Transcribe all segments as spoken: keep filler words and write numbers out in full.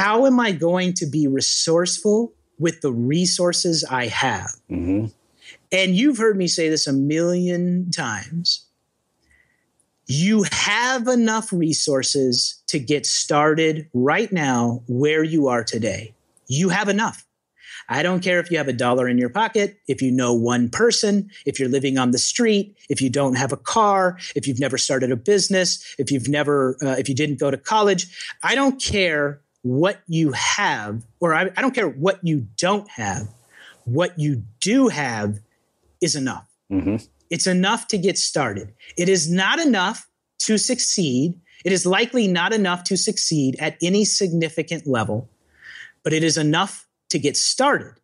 how am I going to be resourceful with the resources I have? Mm-hmm. And you've heard me say this a million times. You have enough resources to get started right now where you are today. You have enough. I don't care if you have a dollar in your pocket, if you know one person, if you're living on the street, if you don't have a car, if you've never started a business, if you've never, uh, if you didn't go to college. I don't care what you have, or I, I don't care what you don't have. What you do have is enough. Mm-hmm. It's enough to get started. It is not enough to succeed. It is likely not enough to succeed at any significant level, but it is enough to get started.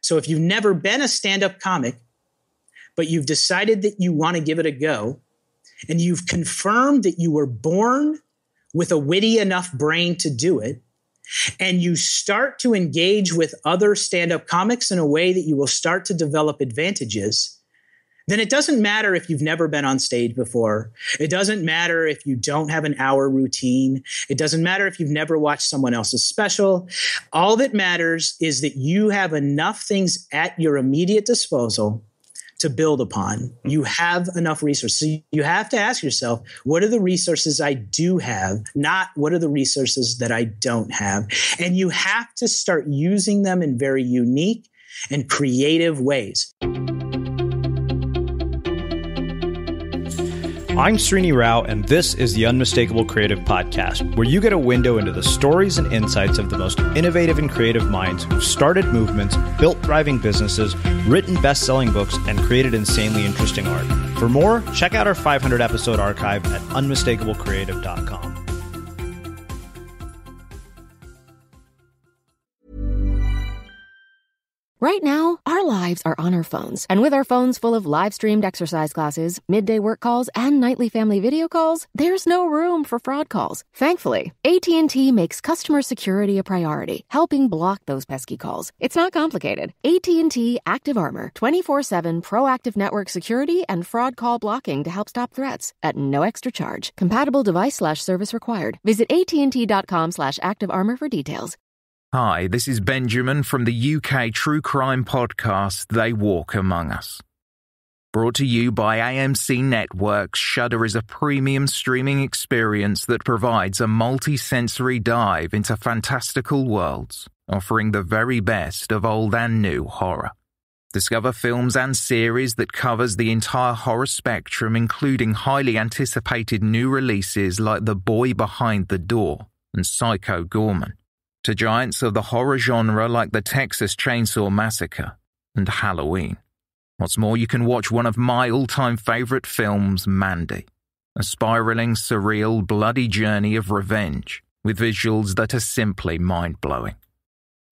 So if you've never been a stand-up comic, but you've decided that you want to give it a go, and you've confirmed that you were born with a witty enough brain to do it, and you start to engage with other stand-up comics in a way that you will start to develop advantages, then it doesn't matter if you've never been on stage before. It doesn't matter if you don't have an hour routine. It doesn't matter if you've never watched someone else's special. All that matters is that you have enough things at your immediate disposal to build upon. You have enough resources. You have to ask yourself, what are the resources I do have, not what are the resources that I don't have? And you have to start using them in very unique and creative ways. I'm Srini Rao, and this is the Unmistakable Creative Podcast, where you get a window into the stories and insights of the most innovative and creative minds who've started movements, built thriving businesses, written best-selling books, and created insanely interesting art. For more, check out our five hundred episode archive at unmistakable creative dot com. Right now, our lives are on our phones, and with our phones full of live-streamed exercise classes, midday work calls, and nightly family video calls, there's no room for fraud calls. Thankfully, A T and T makes customer security a priority, helping block those pesky calls. It's not complicated. A T and T Active Armor, twenty-four seven proactive network security and fraud call blocking to help stop threats at no extra charge. Compatible device slash service required. Visit A T and T dot com slash active armor for details. Hi, this is Benjamin from the U K true crime podcast, They Walk Among Us. Brought to you by A M C Networks, Shudder is a premium streaming experience that provides a multi-sensory dive into fantastical worlds, offering the very best of old and new horror. Discover films and series that covers the entire horror spectrum, including highly anticipated new releases like The Boy Behind the Door and Psycho Gorman, to giants of the horror genre like the Texas Chainsaw Massacre and Halloween. What's more, you can watch one of my all-time favourite films, Mandy, a spiralling, surreal, bloody journey of revenge with visuals that are simply mind-blowing.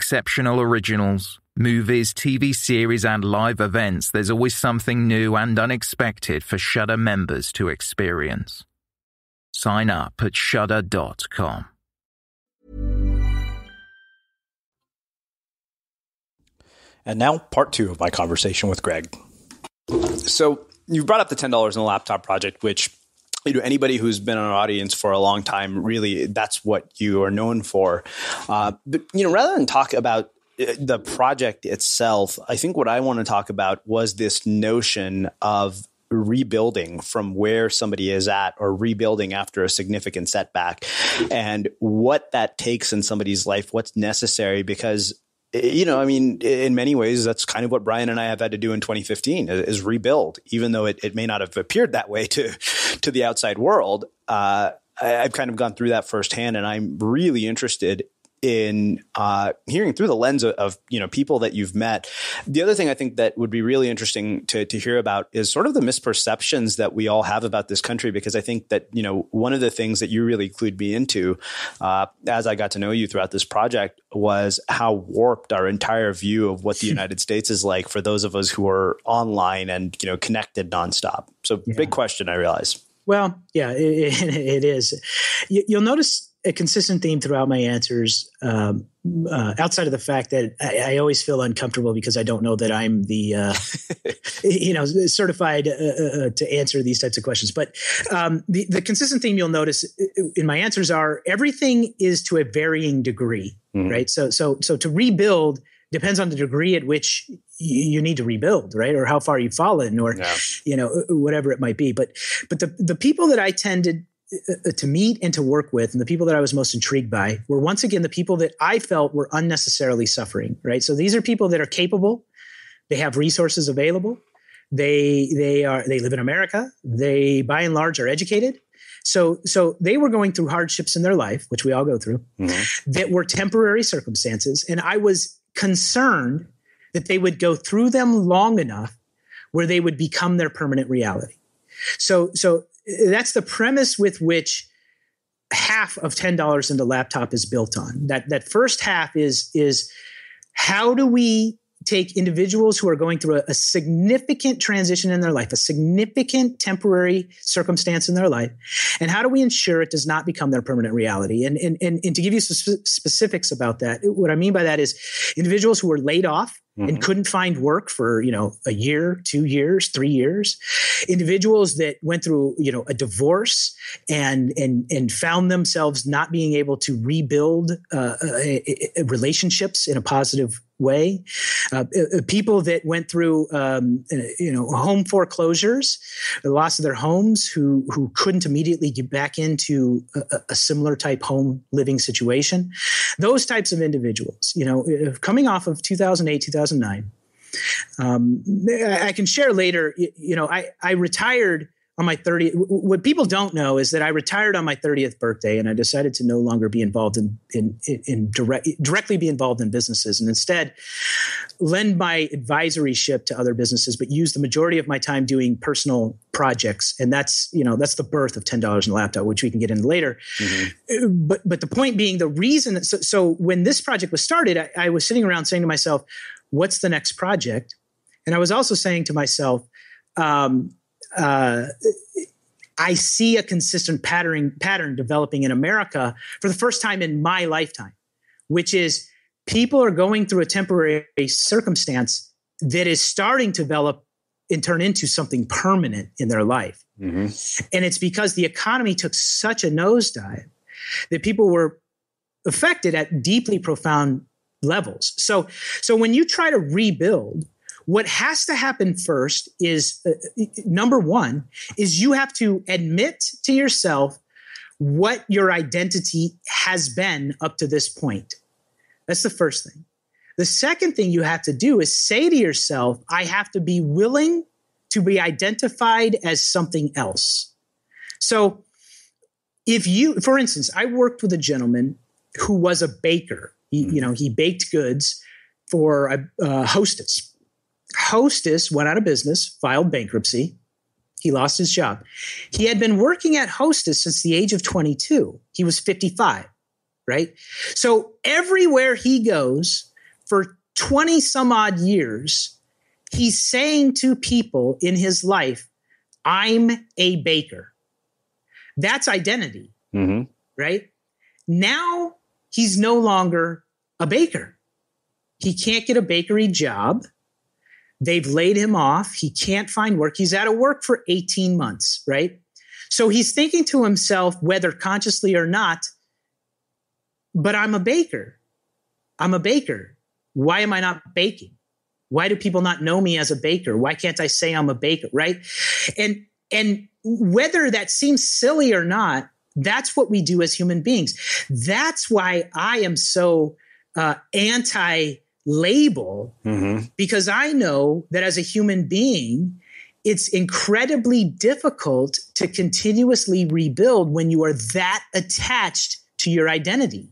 Exceptional originals, movies, T V series and live events, there's always something new and unexpected for Shudder members to experience. Sign up at shudder dot com. And now, part two of my conversation with Greg. So you brought up the ten dollars in the laptop project, which, you know, anybody who's been an audience for a long time, really, that's what you are known for. Uh, but, you know, rather than talk about the project itself, I think what I want to talk about was this notion of rebuilding from where somebody is at, or rebuilding after a significant setback, and what that takes in somebody's life, what's necessary, because, you know, I mean, in many ways, that's kind of what Brian and I have had to do in twenty fifteen is rebuild, even though it, it may not have appeared that way to to the outside world. Uh, I, I've kind of gone through that firsthand, and I'm really interested in uh, hearing through the lens of, of, you know, people that you've met. The other thing I think that would be really interesting to, to hear about is sort of the misperceptions that we all have about this country, because I think that, you know, one of the things that you really clued me into uh, as I got to know you throughout this project was how warped our entire view of what the United States is like for those of us who are online and, you know, connected nonstop. So yeah. Big question, I realize. Well, yeah, it, it is. You'll notice a consistent theme throughout my answers, um, uh, outside of the fact that I, I always feel uncomfortable because I don't know that I'm the, uh, you know, certified uh, uh, to answer these types of questions. But um, the, the consistent theme you'll notice in my answers are everything is to a varying degree, mm-hmm. right? So, so, so to rebuild depends on the degree at which you need to rebuild, right? Or how far you've fallen, or yeah. you know, whatever it might be. But, but the the people that I tended to meet and to work with, and the people that I was most intrigued by, were once again the people that I felt were unnecessarily suffering, right? So these are people that are capable, they have resources available, they they are they live in America, they by and large are educated. So so they were going through hardships in their life, which we all go through, mm-hmm. that were temporary circumstances, and I was concerned that they would go through them long enough where they would become their permanent reality. So so that's the premise with which half of ten dollars into laptop is built on. That that first half is, is how do we take individuals who are going through a, a significant transition in their life, a significant temporary circumstance in their life, and how do we ensure it does not become their permanent reality? And, and, and, and to give you some sp- specifics about that, what I mean by that is individuals who were laid off mm-hmm. and couldn't find work for, you know, a year, two years, three years, individuals that went through, you know, a divorce and, and, and found themselves not being able to rebuild uh, uh, relationships in a positive way, uh, uh, people that went through, um, you know, home foreclosures, the loss of their homes, who, who couldn't immediately get back into a, a similar type home living situation. Those types of individuals, you know, coming off of two thousand eight, two thousand nine, Um, I can share later, you, you know, I, I retired on my thirtieth. What people don't know is that I retired on my thirtieth birthday, and I decided to no longer be involved in, in, in direct, directly be involved in businesses, and instead lend my advisoryship to other businesses, but use the majority of my time doing personal projects. And that's, you know, that's the birth of ten dollars in a laptop, which we can get into later. Mm-hmm. But, but the point being, the reason, so, so when this project was started, I, I was sitting around saying to myself, what's the next project? And I was also saying to myself, um, uh, I see a consistent pattern pattern developing in America for the first time in my lifetime, which is people are going through a temporary circumstance that is starting to develop and turn into something permanent in their life. Mm-hmm. And it's because the economy took such a nosedive that people were affected at deeply profound levels. So, so when you try to rebuild, what has to happen first is uh, number one is you have to admit to yourself what your identity has been up to this point. That's the first thing. The second thing you have to do is say to yourself, I have to be willing to be identified as something else. So if you, for instance, I worked with a gentleman who was a baker. He, you know, he baked goods for a uh, Hostess. Hostess went out of business, filed bankruptcy. He lost his job. He had been working at Hostess since the age of twenty-two. He was fifty-five, right? So everywhere he goes for twenty some odd years, he's saying to people in his life, I'm a baker. That's identity, mm-hmm. right? Now, he's no longer a baker. He can't get a bakery job. They've laid him off. He can't find work. He's out of work for eighteen months, right? So he's thinking to himself, whether consciously or not, but I'm a baker. I'm a baker. Why am I not baking? Why do people not know me as a baker? Why can't I say I'm a baker, right? And, and whether that seems silly or not, that's what we do as human beings. That's why I am so uh, anti-label, mm-hmm. because I know that as a human being, it's incredibly difficult to continuously rebuild when you are that attached to your identity.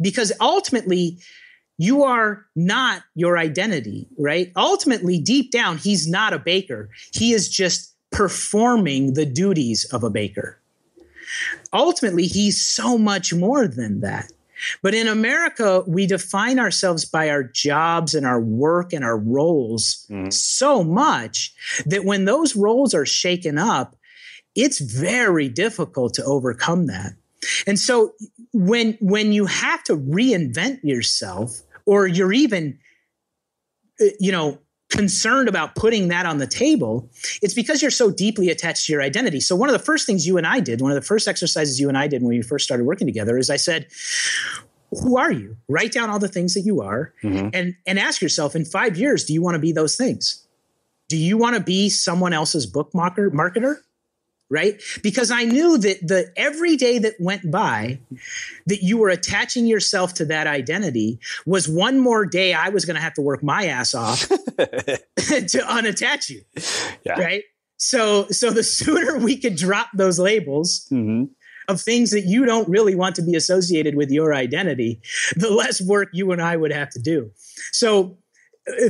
Because ultimately, you are not your identity, right? Ultimately, deep down, he's not a baker. He is just performing the duties of a baker. Ultimately, he's so much more than that. But in America, we define ourselves by our jobs and our work and our roles mm. so much that when those roles are shaken up, it's very difficult to overcome that. And so when when you have to reinvent yourself, or you're even, you know, concerned about putting that on the table, it's because you're so deeply attached to your identity. So one of the first things you and I did, one of the first exercises you and I did when we first started working together is I said, who are you? Write down all the things that you are, mm-hmm. and, and ask yourself, in five years, do you want to be those things? Do you want to be someone else's book marketer? Right? Because I knew that the every day that went by that you were attaching yourself to that identity was one more day I was going to have to work my ass off to unattach you. Yeah. Right? So, so the sooner we could drop those labels mm-hmm. of things that you don't really want to be associated with your identity, the less work you and I would have to do. So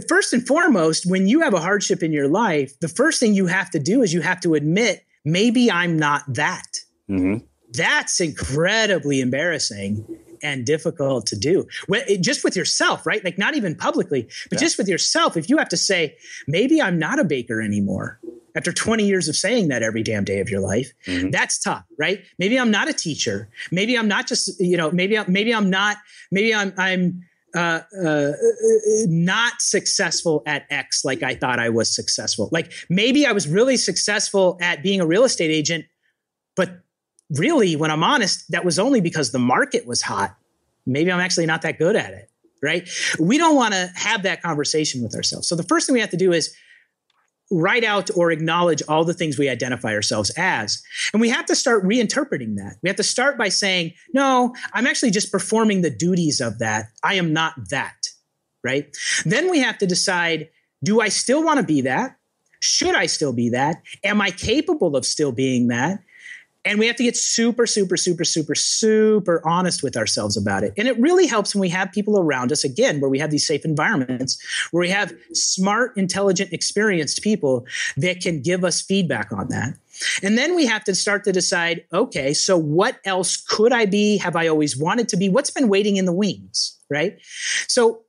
first and foremost, when you have a hardship in your life, the first thing you have to do is you have to admit, maybe I'm not that. Mm-hmm. That's incredibly embarrassing and difficult to do. Well, it, just with yourself, right? Like not even publicly, but yeah. just with yourself. If you have to say, maybe I'm not a baker anymore after twenty years of saying that every damn day of your life, mm-hmm. that's tough, right? Maybe I'm not a teacher. Maybe I'm not just, you know, maybe, I, maybe I'm not, maybe I'm, I'm, Uh, uh, not successful at X like I thought I was successful. Like maybe I was really successful at being a real estate agent, but really when I'm honest, that was only because the market was hot. Maybe I'm actually not that good at it, right? We don't want to have that conversation with ourselves. So the first thing we have to do is write out or acknowledge all the things we identify ourselves as. And we have to start reinterpreting that. We have to start by saying, no, I'm actually just performing the duties of that. I am not that, right? Then we have to decide, do I still want to be that? Should I still be that? Am I capable of still being that? And we have to get super, super, super, super, super honest with ourselves about it. And it really helps when we have people around us, again, where we have these safe environments, where we have smart, intelligent, experienced people that can give us feedback on that. And then we have to start to decide, okay, so what else could I be? Have I always wanted to be? What's been waiting in the wings, right? So,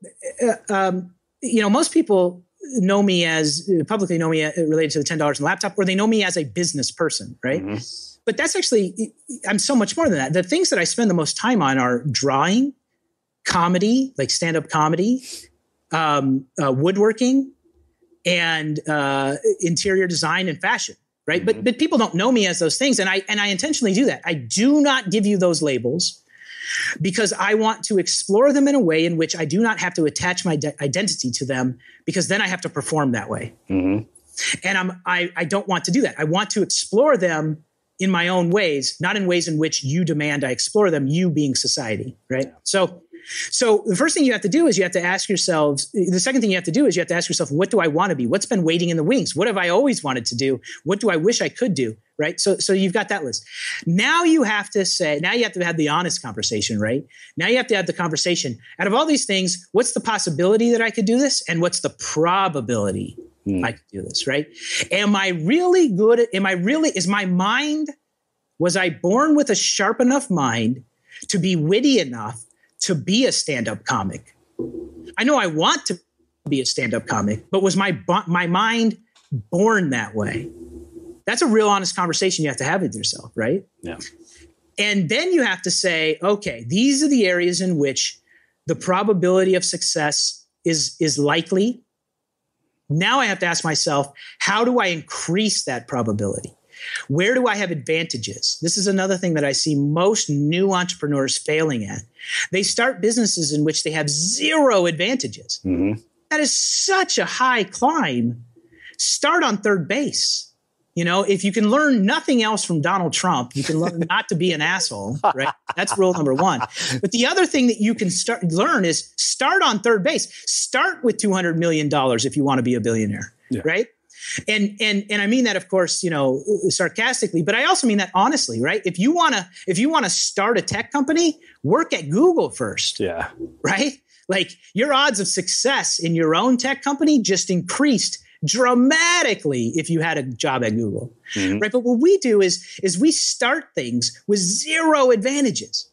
uh, um, you know, most people know me as, publicly know me related to the ten dollars on the laptop, or they know me as a business person, right? Mm-hmm. But that's actually, I'm so much more than that. The things that I spend the most time on are drawing, comedy, like stand-up comedy, um, uh, woodworking, and uh, interior design and fashion, right? Mm-hmm. But but people don't know me as those things, and I and I intentionally do that. I do not give you those labels because I want to explore them in a way in which I do not have to attach my de- identity to them, because then I have to perform that way. Mm-hmm. And I'm I, I don't want to do that. I want to explore them in my own ways, not in ways in which you demand I explore them, you being society, right? Yeah. So so the first thing you have to do is you have to ask yourselves, the second thing you have to do is you have to ask yourself, what do I want to be? What's been waiting in the wings? What have I always wanted to do? What do I wish I could do, right? So so you've got that list. Now you have to say, now you have to have the honest conversation, right? Now you have to have the conversation. Out of all these things, what's the possibility that I could do this? And what's the probability Mm. I could do this, right? Am I really good at, am I really, is my mind, was I born with a sharp enough mind to be witty enough to be a stand-up comic? I know I want to be a stand-up comic, but was my my mind born that way? That's a real honest conversation you have to have with yourself, right? Yeah. And then you have to say, okay, these are the areas in which the probability of success is is likely. Now I have to ask myself, how do I increase that probability? Where do I have advantages? This is another thing that I see most new entrepreneurs failing at. They start businesses in which they have zero advantages. Mm-hmm. That is such a high climb. Start on third base. You know, if you can learn nothing else from Donald Trump, you can learn not to be an asshole, right? That's rule number one. But the other thing that you can start learn is start on third base. Start with two hundred million dollars if you want to be a billionaire, yeah. right? And and and I mean that, of course, you know, sarcastically, but I also mean that honestly, right? If you want to if you want to start a tech company, work at Google first. Yeah. Right? Like your odds of success in your own tech company just increased dramatically if you had a job at Google, mm-hmm. right? But what we do is, is we start things with zero advantages.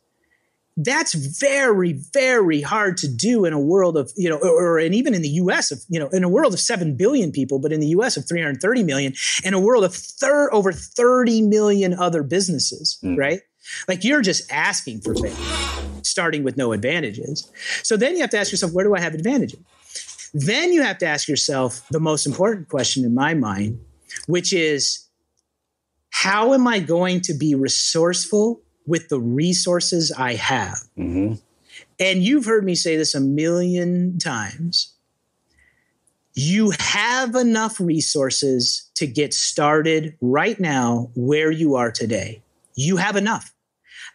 That's very, very hard to do in a world of, you know, or, or and even in the U S of, you know, in a world of seven billion people, but in the U S of three hundred thirty million and a world of thir- over thirty million other businesses, mm-hmm. right? Like you're just asking for failure, starting with no advantages. So then you have to ask yourself, where do I have advantages? Then you have to ask yourself the most important question in my mind, which is, how am I going to be resourceful with the resources I have? Mm-hmm. And you've heard me say this a million times. You have enough resources to get started right now where you are today. You have enough.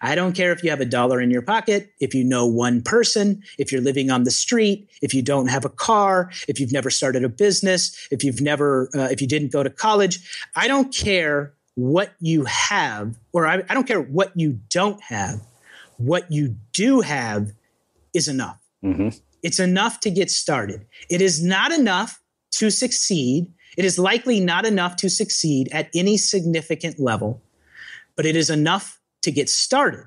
I don't care if you have a dollar in your pocket, if you know one person, if you're living on the street, if you don't have a car, if you've never started a business, if you've never, uh, if you didn't go to college. I don't care what you have, or I, I don't care what you don't have. What you do have is enough. Mm-hmm. It's enough to get started. It is not enough to succeed. It is likely not enough to succeed at any significant level, but it is enough to get started.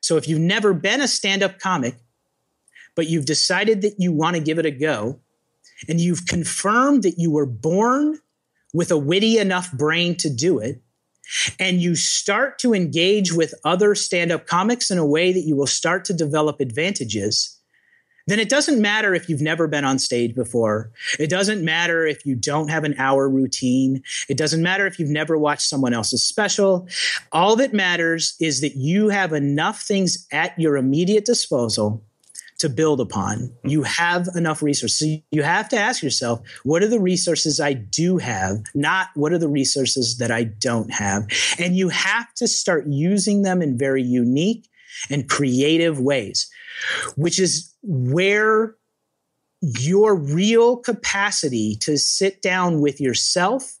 So if you've never been a stand-up comic, but you've decided that you want to give it a go, and you've confirmed that you were born with a witty enough brain to do it, and you start to engage with other stand-up comics in a way that you will start to develop advantages, then it doesn't matter if you've never been on stage before. It doesn't matter if you don't have an hour routine. It doesn't matter if you've never watched someone else's special. All that matters is that you have enough things at your immediate disposal to build upon. You have enough resources. You have to ask yourself, what are the resources I do have, not what are the resources that I don't have? And you have to start using them in very unique and creative ways, which is where your real capacity to sit down with yourself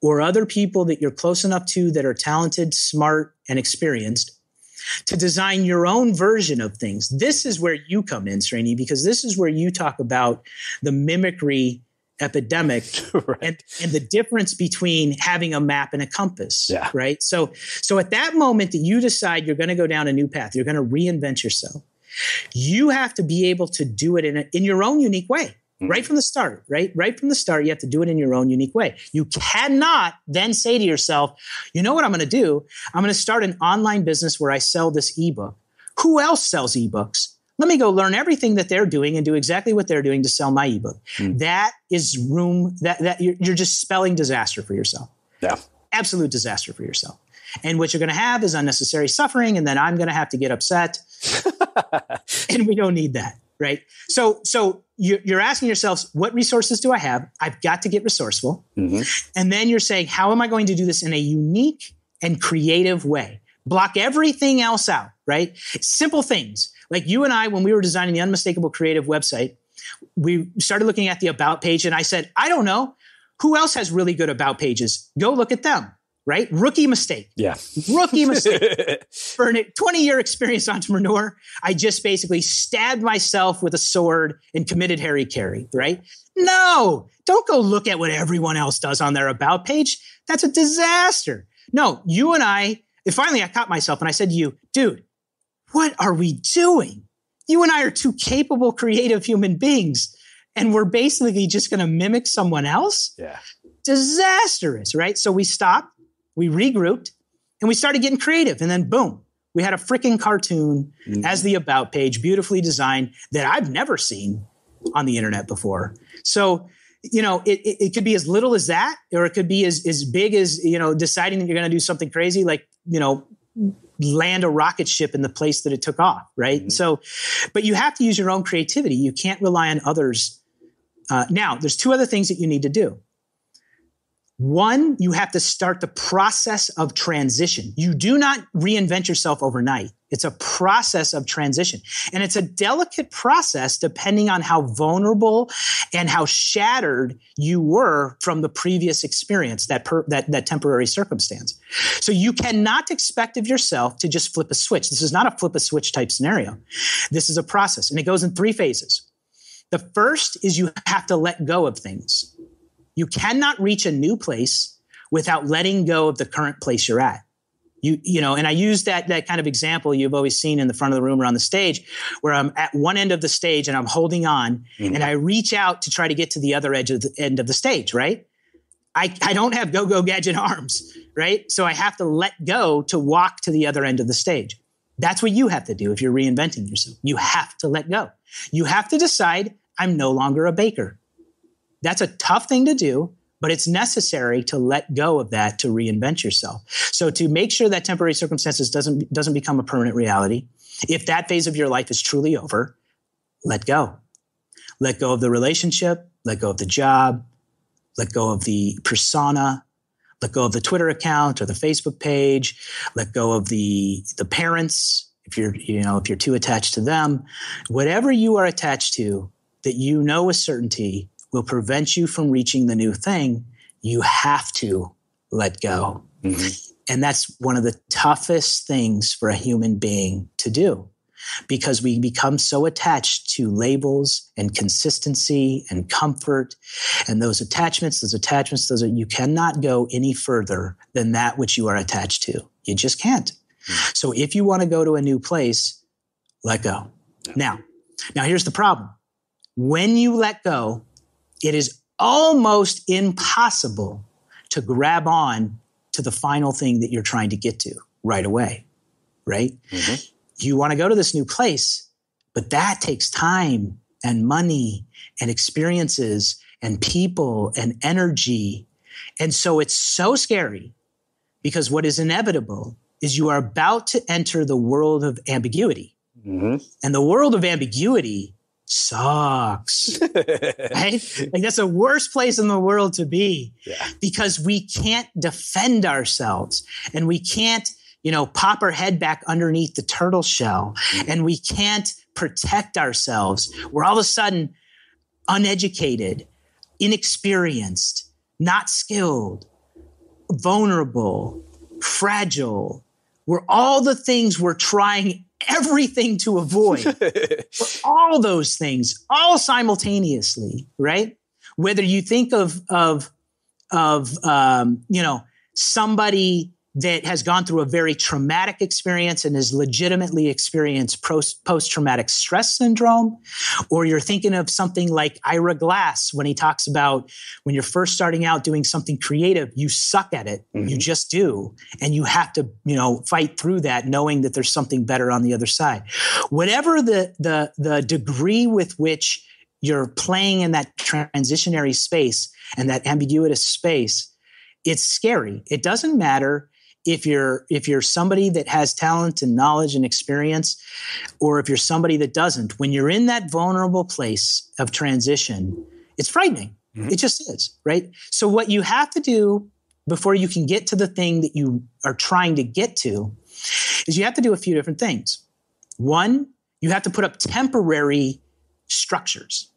or other people that you're close enough to that are talented, smart, and experienced to design your own version of things. This is where you come in, Srini, because this is where you talk about the mimicry epidemic right. and, and the difference between having a map and a compass, yeah. right? So, so at that moment that you decide you're going to go down a new path, you're going to reinvent yourself, you have to be able to do it in a, in your own unique way, mm-hmm. right from the start, right? Right from the start, you have to do it in your own unique way. You cannot then say to yourself, you know what I'm going to do? I'm going to start an online business where I sell this ebook. Who else sells ebooks? Let me go learn everything that they're doing and do exactly what they're doing to sell my ebook. Mm. That is room that, that you're, you're just spelling disaster for yourself. Yeah. Absolute disaster for yourself. And what you're going to have is unnecessary suffering. And then I'm going to have to get upset and we don't need that. Right. So, so you're, you're asking yourselves, what resources do I have? I've got to get resourceful. Mm-hmm. And then you're saying, how am I going to do this in a unique and creative way? Block everything else out. Right. Simple things. Like you and I, when we were designing the Unmistakable Creative website, we started looking at the about page and I said, I don't know, who else has really good about pages? Go look at them, right? Rookie mistake. Yeah. Rookie mistake. For a twenty-year experienced entrepreneur, I just basically stabbed myself with a sword and committed Harry Carey, right? No, don't go look at what everyone else does on their about page. That's a disaster. No, you and I, and finally I caught myself and I said to you, dude, what are we doing? You and I are two capable, creative human beings, and we're basically just going to mimic someone else? Yeah. Disastrous, right? So we stopped, we regrouped, and we started getting creative. And then boom, we had a freaking cartoon mm-hmm. as the about page, beautifully designed, that I've never seen on the internet before. So, you know, it, it, it could be as little as that, or it could be as, as big as, you know, deciding that you're going to do something crazy, like, you know, land a rocket ship in the place that it took off, right? Mm-hmm. So, but you have to use your own creativity. You can't rely on others. Uh, now, there's two other things that you need to do. One, you have to start the process of transition. You do not reinvent yourself overnight. It's a process of transition. And it's a delicate process depending on how vulnerable and how shattered you were from the previous experience, that, per, that, that temporary circumstance. So you cannot expect of yourself to just flip a switch. This is not a flip a switch type scenario. This is a process, and it goes in three phases. The first is you have to let go of things. You cannot reach a new place without letting go of the current place you're at. You, you know, and I use that, that kind of example you've always seen in the front of the room or on the stage where I'm at one end of the stage and I'm holding on mm-hmm. and I reach out to try to get to the other edge of the end of the stage, right? I, I don't have go-go gadget arms, right? So I have to let go to walk to the other end of the stage. That's what you have to do if you're reinventing yourself. You have to let go. You have to decide, I'm no longer a baker. That's a tough thing to do, but it's necessary to let go of that to reinvent yourself. So to make sure that temporary circumstances doesn't, doesn't become a permanent reality, if that phase of your life is truly over, let go. Let go of the relationship, let go of the job, let go of the persona, let go of the Twitter account or the Facebook page, let go of the, the parents, if you're, you know, if you're too attached to them. Whatever you are attached to that you know with certainty will prevent you from reaching the new thing, you have to let go. Mm-hmm. And that's one of the toughest things for a human being to do, because we become so attached to labels and consistency and comfort and those attachments, those attachments, those are, you cannot go any further than that which you are attached to. You just can't. Mm. So if you want to go to a new place, let go. Yeah. Now, now here's the problem. When you let go, it is almost impossible to grab on to the final thing that you're trying to get to right away, right? Mm-hmm. You want to go to this new place, but that takes time and money and experiences and people and energy. And so it's so scary, because what is inevitable is you are about to enter the world of ambiguity. Mm-hmm. And the world of ambiguity sucks, right? Like, that's the worst place in the world to be, yeah. Because we can't defend ourselves, and we can't, you know, pop our head back underneath the turtle shell, and we can't protect ourselves. We're all of a sudden uneducated, inexperienced, not skilled, vulnerable, fragile. We're all the things we're trying everything to avoid. All those things, all simultaneously, right? Whether you think of, of, of, um, you know, somebody that has gone through a very traumatic experience and has legitimately experienced post-traumatic stress syndrome, or you're thinking of something like Ira Glass when he talks about when you're first starting out doing something creative, you suck at it. Mm-hmm. You just do. And you have to, you know, fight through that knowing that there's something better on the other side. Whatever the, the, the degree with which you're playing in that transitionary space and that ambiguous space, it's scary. It doesn't matter If you're if you're somebody that has talent and knowledge and experience, or if you're somebody that doesn't. When you're in that vulnerable place of transition, it's frightening. Mm-hmm. It just is, right? So what you have to do before you can get to the thing that you are trying to get to is you have to do a few different things. One, you have to put up temporary structures,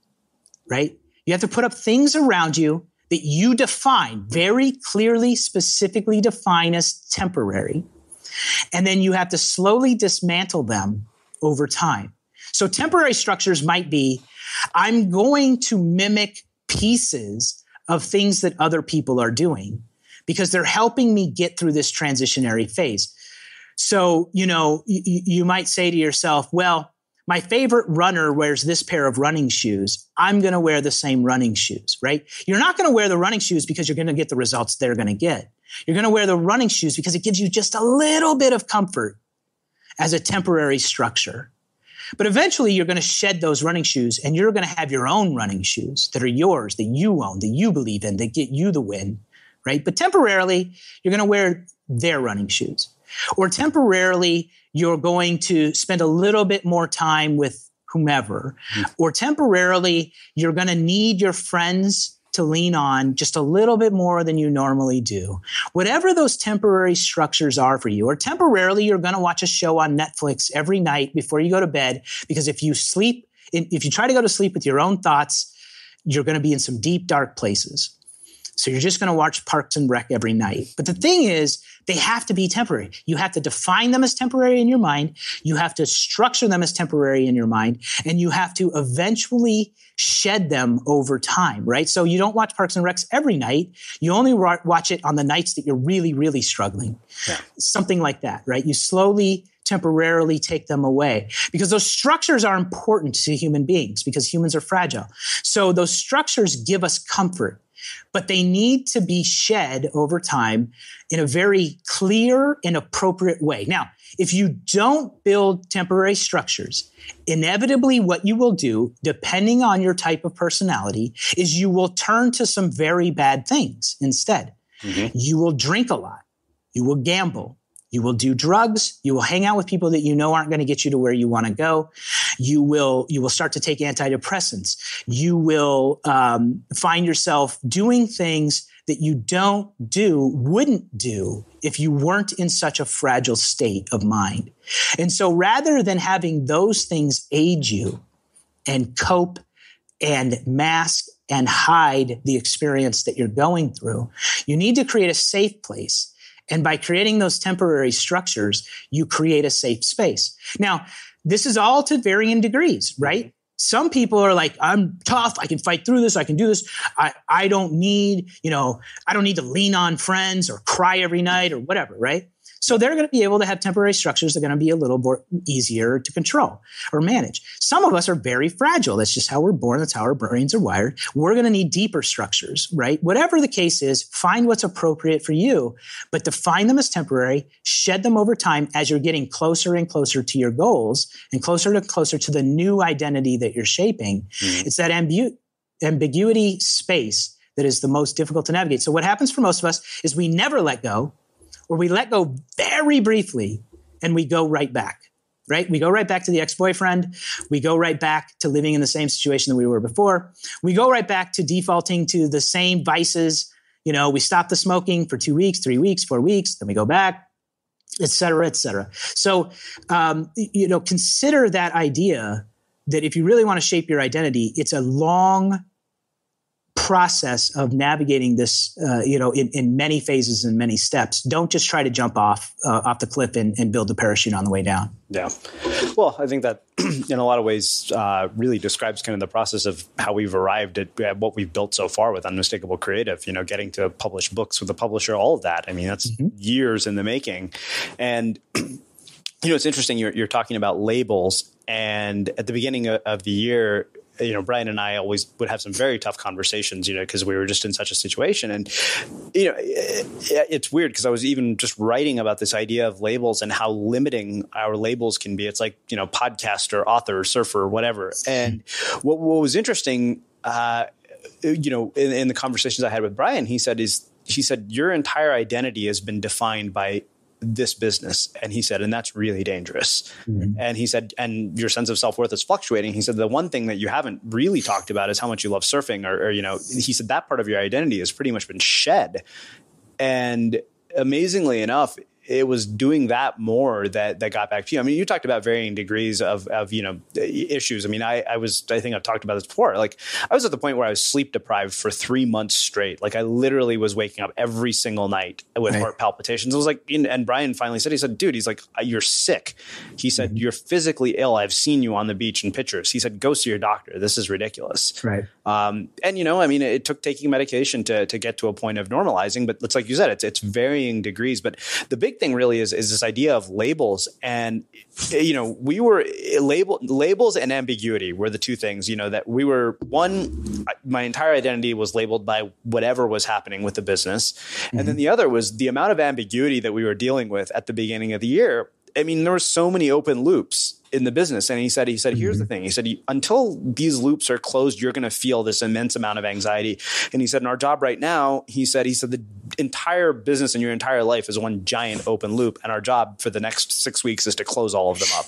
right? You have to put up things around you that you define, very clearly, specifically define as temporary. And then you have to slowly dismantle them over time. So temporary structures might be, I'm going to mimic pieces of things that other people are doing because they're helping me get through this transitionary phase. So, you know, you, you might say to yourself, well, my favorite runner wears this pair of running shoes. I'm going to wear the same running shoes, right? You're not going to wear the running shoes because you're going to get the results they're going to get. You're going to wear the running shoes because it gives you just a little bit of comfort as a temporary structure. But eventually you're going to shed those running shoes and you're going to have your own running shoes that are yours, that you own, that you believe in, that get you the win, right? But temporarily, you're going to wear their running shoes. Or temporarily, you're going to spend a little bit more time with whomever. Mm-hmm. Or temporarily, you're going to need your friends to lean on just a little bit more than you normally do. Whatever those temporary structures are for you. Or temporarily, you're going to watch a show on Netflix every night before you go to bed. Because if you sleep, if you try to go to sleep with your own thoughts, you're going to be in some deep, dark places. So you're just going to watch Parks and Rec every night. But the thing is, they have to be temporary. You have to define them as temporary in your mind. You have to structure them as temporary in your mind. And you have to eventually shed them over time, right? So you don't watch Parks and Rec every night. You only watch it on the nights that you're really, really struggling. Yeah. Something like that, right? You slowly, temporarily take them away, because those structures are important to human beings, because humans are fragile. So those structures give us comfort. but they need to be shed over time in a very clear and appropriate way. Now, if you don't build temporary structures, inevitably what you will do, depending on your type of personality, is you will turn to some very bad things instead. Mm-hmm. You will drink a lot. You will gamble. You will do drugs. You will hang out with people that you know aren't going to get you to where you want to go. You will you will start to take antidepressants. You will um, find yourself doing things that you don't do, wouldn't do if you weren't in such a fragile state of mind. And so rather than having those things aid you and cope and mask and hide the experience that you're going through, you need to create a safe place. And by creating those temporary structures, you create a safe space. Now, this is all to varying degrees, right? Some people are like, I'm tough. I can fight through this. I can do this. I, I don't need, you know, I don't need to lean on friends or cry every night or whatever, right? So they're going to be able to have temporary structures that are going to be a little more easier to control or manage. Some of us are very fragile. That's just how we're born. That's how our brains are wired. We're going to need deeper structures, right? Whatever the case is, find what's appropriate for you, but define them as temporary, shed them over time as you're getting closer and closer to your goals and closer and closer to the new identity that you're shaping. Mm-hmm. It's that ambu- ambiguity space that is the most difficult to navigate. So what happens for most of us is we never let go, or we let go very briefly and we go right back, right? We go right back to the ex-boyfriend. We go right back to living in the same situation that we were before. We go right back to defaulting to the same vices. You know, we stop the smoking for two weeks, three weeks, four weeks, then we go back, et cetera, et cetera. So, um, you know, consider that idea that if you really want to shape your identity, it's a long process of navigating this, uh, you know, in, in many phases and many steps. Don't just try to jump off uh, off the cliff and, and build the parachute on the way down. Yeah. Well, I think that in a lot of ways uh, really describes kind of the process of how we've arrived at, at what we've built so far with Unmistakable Creative, you know, getting to publish books with a publisher, all of that. I mean, that's mm-hmm. years in the making. And, you know, it's interesting. You're, you're talking about labels. And at the beginning of, of the year, you know, Brian and I always would have some very tough conversations, you know, because we were just in such a situation. And, you know, it, it's weird because I was even just writing about this idea of labels and how limiting our labels can be. It's like, you know, podcaster, author, surfer, whatever. And what, what was interesting, uh, you know, in, in the conversations I had with Brian, he said is he said, your entire identity has been defined by this business. And he said, and that's really dangerous. Mm-hmm. And he said, and your sense of self-worth is fluctuating. He said, the one thing that you haven't really talked about is how much you love surfing or, or, you know, he said that part of your identity has pretty much been shed. And amazingly enough, it was doing that more that, that got back to you. I mean, you talked about varying degrees of, of, you know, issues. I mean, I, I was, I think I've talked about this before. Like I was at the point where I was sleep deprived for three months straight. Like I literally was waking up every single night with right. heart palpitations. I was like, and Brian finally said, he said, dude, he's like, you're sick. He said, mm-hmm. you're physically ill. I've seen you on the beach in pictures. He said, go see your doctor. This is ridiculous. Right. Um, and you know, I mean, it took taking medication to, to get to a point of normalizing, but it's like you said, it's, it's varying degrees, but the big thing really is is this idea of labels. And you know, we were label labels and ambiguity were the two things, you know, that we were one, my entire identity was labeled by whatever was happening with the business. Mm-hmm. And then the other was the amount of ambiguity that we were dealing with at the beginning of the year. I mean, there were so many open loops in the business. And he said, he said, here's the thing. He said, until these loops are closed, you're going to feel this immense amount of anxiety. And he said, in our job right now, he said, he said, the entire business and your entire life is one giant open loop. And our job for the next six weeks is to close all of them up.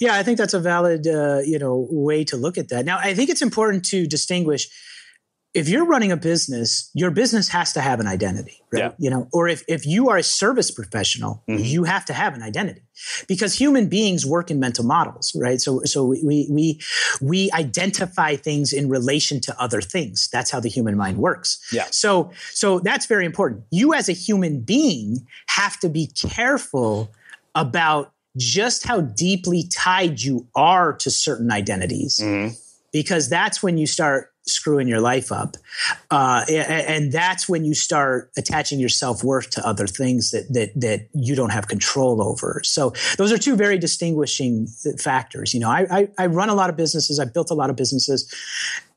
Yeah, I think that's a valid, uh, you know, way to look at that. Now, I think it's important to distinguish. If you're running a business, your business has to have an identity, right? Yeah. You know, or if, if you are a service professional, mm-hmm. you have to have an identity because human beings work in mental models, right? So, so we, we, we identify things in relation to other things. That's how the human mind works. Yeah. So, so that's very important. You as a human being have to be careful about just how deeply tied you are to certain identities, mm-hmm. because that's when you start screwing your life up. Uh, and, and that's when you start attaching your self-worth to other things that, that, that you don't have control over. So those are two very distinguishing factors. You know, I, I, I run a lot of businesses. I've built a lot of businesses.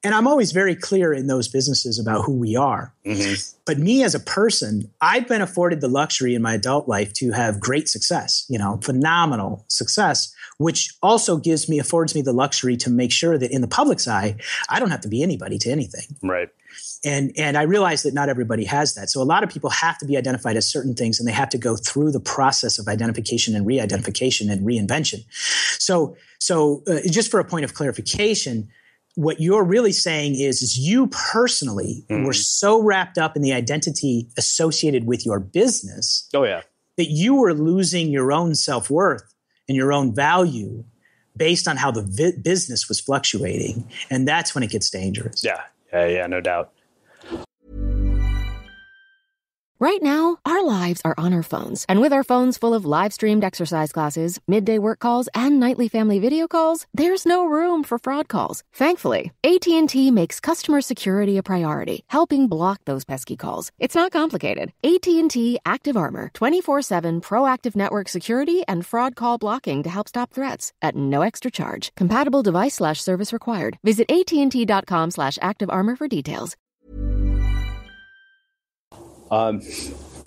And I'm always very clear in those businesses about who we are. Mm-hmm. But me as a person, I've been afforded the luxury in my adult life to have great success, you know, phenomenal success, which also gives me, affords me the luxury to make sure that in the public's eye, I don't have to be anybody to anything. Right. And and I realize that not everybody has that. So a lot of people have to be identified as certain things, and they have to go through the process of identification and re-identification and reinvention. So so uh, just for a point of clarification, what you're really saying is, is you personally mm-hmm. were so wrapped up in the identity associated with your business oh, yeah. that you were losing your own self-worth and your own value based on how the vi- business was fluctuating. And that's when it gets dangerous. Yeah. Yeah, yeah, no doubt. Right now, our lives are on our phones. And with our phones full of live-streamed exercise classes, midday work calls, and nightly family video calls, there's no room for fraud calls. Thankfully, A T and T makes customer security a priority, helping block those pesky calls. It's not complicated. A T and T Active Armor, twenty-four seven proactive network security and fraud call blocking to help stop threats at no extra charge. Compatible device slash service required. Visit AT&T.com slash Active Armor for details. Um,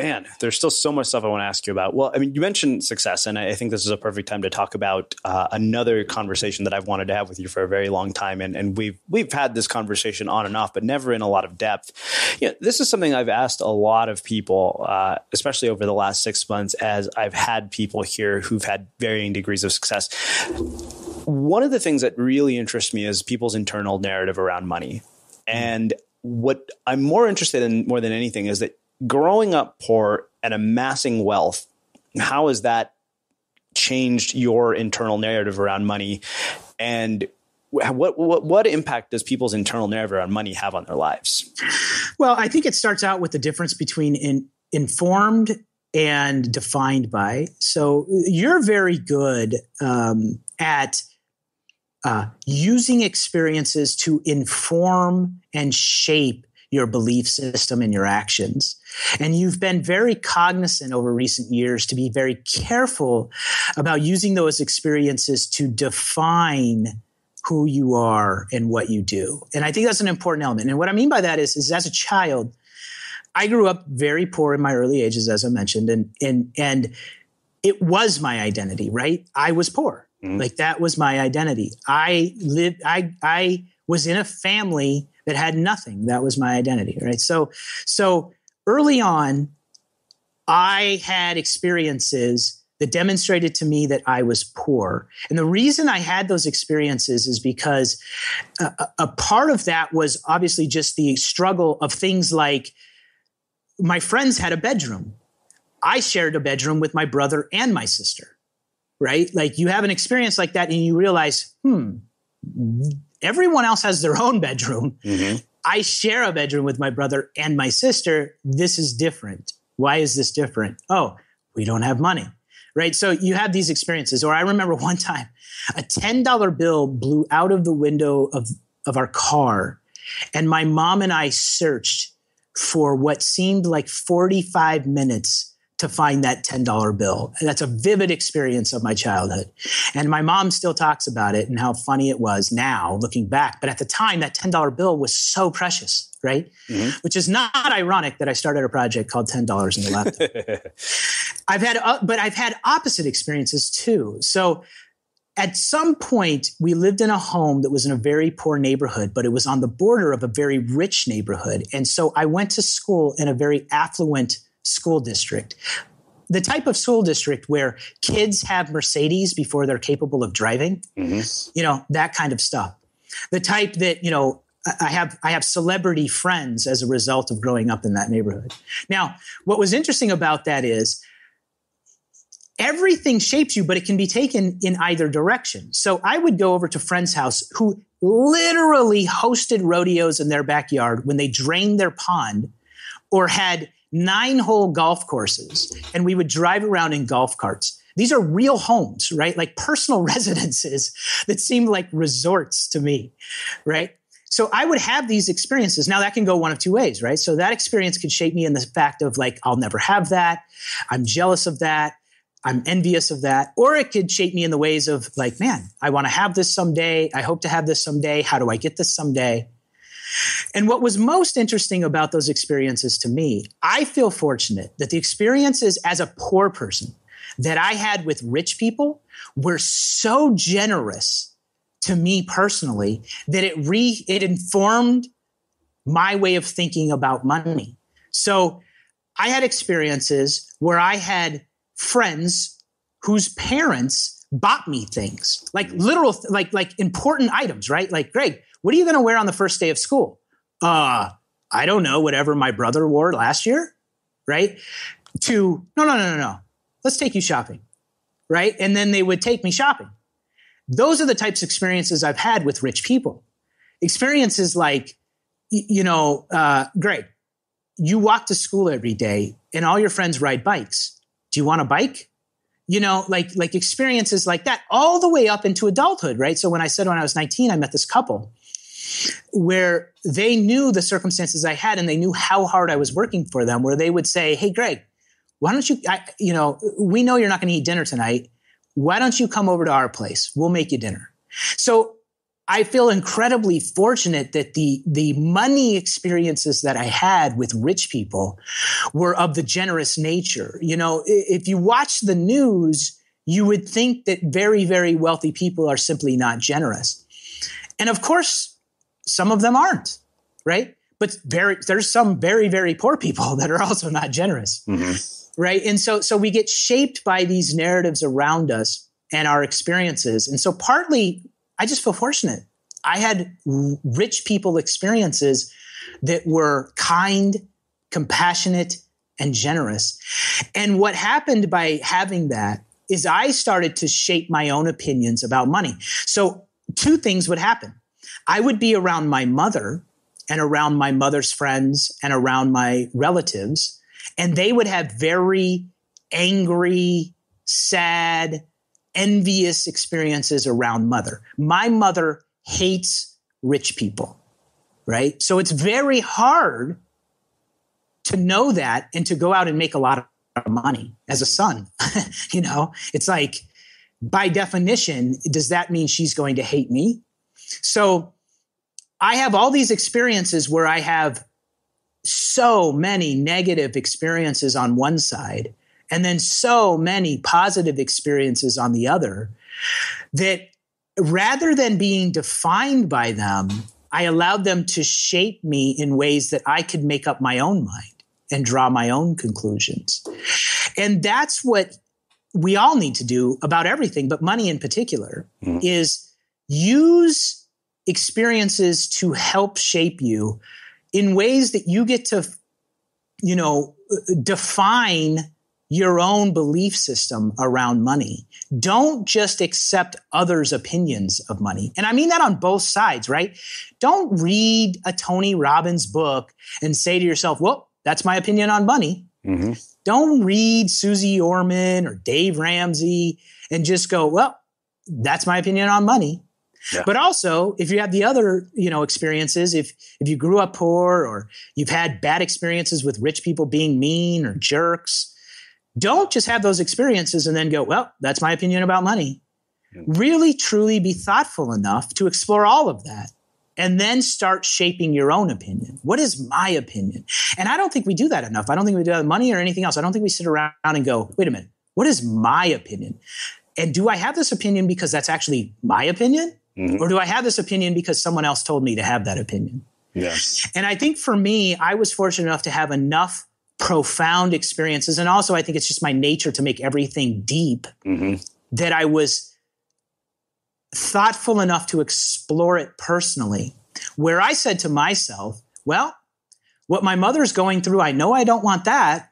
man, there's still so much stuff I want to ask you about. Well, I mean, you mentioned success, and I think this is a perfect time to talk about uh, another conversation that I've wanted to have with you for a very long time. And, and we've we've had this conversation on and off, but never in a lot of depth. You know, this is something I've asked a lot of people, uh, especially over the last six months, as I've had people here who've had varying degrees of success. One of the things that really interests me is people's internal narrative around money. And what I'm more interested in more than anything is that growing up poor and amassing wealth, how has that changed your internal narrative around money? And what what what impact does people's internal narrative around money have on their lives? Well, I think it starts out with the difference between in, informed and defined by. So you're very good um, at uh, using experiences to inform and shape your belief system and your actions. And you've been very cognizant over recent years to be very careful about using those experiences to define who you are and what you do. And I think that's an important element. And what I mean by that is, is as a child, I grew up very poor in my early ages, as I mentioned, and and and it was my identity, right? I was poor. Mm-hmm. Like that was my identity. I lived, I I was in a family that had nothing. That was my identity, right? So, so early on, I had experiences that demonstrated to me that I was poor. And the reason I had those experiences is because a, a part of that was obviously just the struggle of things like my friends had a bedroom. I shared a bedroom with my brother and my sister, right? Like you have an experience like that and you realize, hmm, everyone else has their own bedroom. Mm-hmm. I share a bedroom with my brother and my sister. This is different. Why is this different? Oh, we don't have money, right? So you have these experiences. Or I remember one time a ten dollar bill blew out of the window of, of our car. And my mom and I searched for what seemed like forty-five minutes to find that ten dollar bill. And that's a vivid experience of my childhood. And my mom still talks about it and how funny it was now looking back. But at the time, that ten dollar bill was so precious, right? Mm-hmm. Which is not ironic that I started a project called ten dollars in the Laptop. I've had, uh, but I've had opposite experiences too. So at some point, we lived in a home that was in a very poor neighborhood, but it was on the border of a very rich neighborhood. And so I went to school in a very affluent school district, the type of school district where kids have Mercedes before they're capable of driving, mm-hmm. you know, that kind of stuff. The type that, you know, I have, I have celebrity friends as a result of growing up in that neighborhood. Now, what was interesting about that is everything shapes you, but it can be taken in either direction. So I would go over to friends' house who literally hosted rodeos in their backyard when they drained their pond, or had nine-hole golf courses, and we would drive around in golf carts. These are real homes, right? Like personal residences that seemed like resorts to me, right? So I would have these experiences. Now that can go one of two ways, right? So that experience could shape me in the fact of like, I'll never have that. I'm jealous of that. I'm envious of that. Or it could shape me in the ways of like, man, I want to have this someday. I hope to have this someday. How do I get this someday? And what was most interesting about those experiences to me, I feel fortunate that the experiences as a poor person that I had with rich people were so generous to me personally that it re it informed my way of thinking about money. So I had experiences where I had friends whose parents bought me things, like literal, th- like like important items, right? Like, Greg, what are you going to wear on the first day of school? Uh, I don't know, whatever my brother wore last year, right? To, no, no, no, no, no. Let's take you shopping, right? And then they would take me shopping. Those are the types of experiences I've had with rich people. Experiences like, you know, uh, Greg, you walk to school every day and all your friends ride bikes. Do you want a bike? You know, like, like experiences like that all the way up into adulthood, right? So when I said when I was nineteen, I met this couple where they knew the circumstances I had and they knew how hard I was working for them, where they would say, hey, Greg, why don't you, I, you know, we know you're not going to eat dinner tonight. Why don't you come over to our place? We'll make you dinner. So I feel incredibly fortunate that the, the money experiences that I had with rich people were of the generous nature. You know, if you watch the news, you would think that very, very wealthy people are simply not generous. And of course, some of them aren't, right? But very, there's some very, very poor people that are also not generous, mm-hmm. right? And so, so we get shaped by these narratives around us and our experiences. And so partly, I just feel fortunate. I had rich people experiences that were kind, compassionate, and generous. And what happened by having that is I started to shape my own opinions about money. So two things would happen. I would be around my mother and around my mother's friends and around my relatives, and they would have very angry, sad, envious experiences around mother. My mother hates rich people, right? So it's very hard to know that and to go out and make a lot of money as a son. You know, it's like, by definition, does that mean she's going to hate me? So I have all these experiences where I have so many negative experiences on one side and then so many positive experiences on the other that rather than being defined by them, I allowed them to shape me in ways that I could make up my own mind and draw my own conclusions. And that's what we all need to do about everything, but money in particular, mm. is use experiences to help shape you in ways that you get to, you know, define your own belief system around money. Don't just accept others' opinions of money. And I mean that on both sides, right? Don't read a Tony Robbins book and say to yourself, well, that's my opinion on money. Mm-hmm. Don't read Susie Orman or Dave Ramsey and just go, well, that's my opinion on money. Yeah. But also, if you have the other, you know, experiences, if if you grew up poor or you've had bad experiences with rich people being mean or jerks, don't just have those experiences and then go, well, that's my opinion about money. Mm-hmm. Really, truly be thoughtful enough to explore all of that and then start shaping your own opinion. What is my opinion? And I don't think we do that enough. I don't think we do that with money or anything else. I don't think we sit around and go, wait a minute, what is my opinion? And do I have this opinion because that's actually my opinion? Mm-hmm. Or do I have this opinion because someone else told me to have that opinion? Yes. And I think for me, I was fortunate enough to have enough profound experiences. And also, I think it's just my nature to make everything deep, mm-hmm. that I was thoughtful enough to explore it personally, where I said to myself, well, what my mother's going through, I know I don't want that.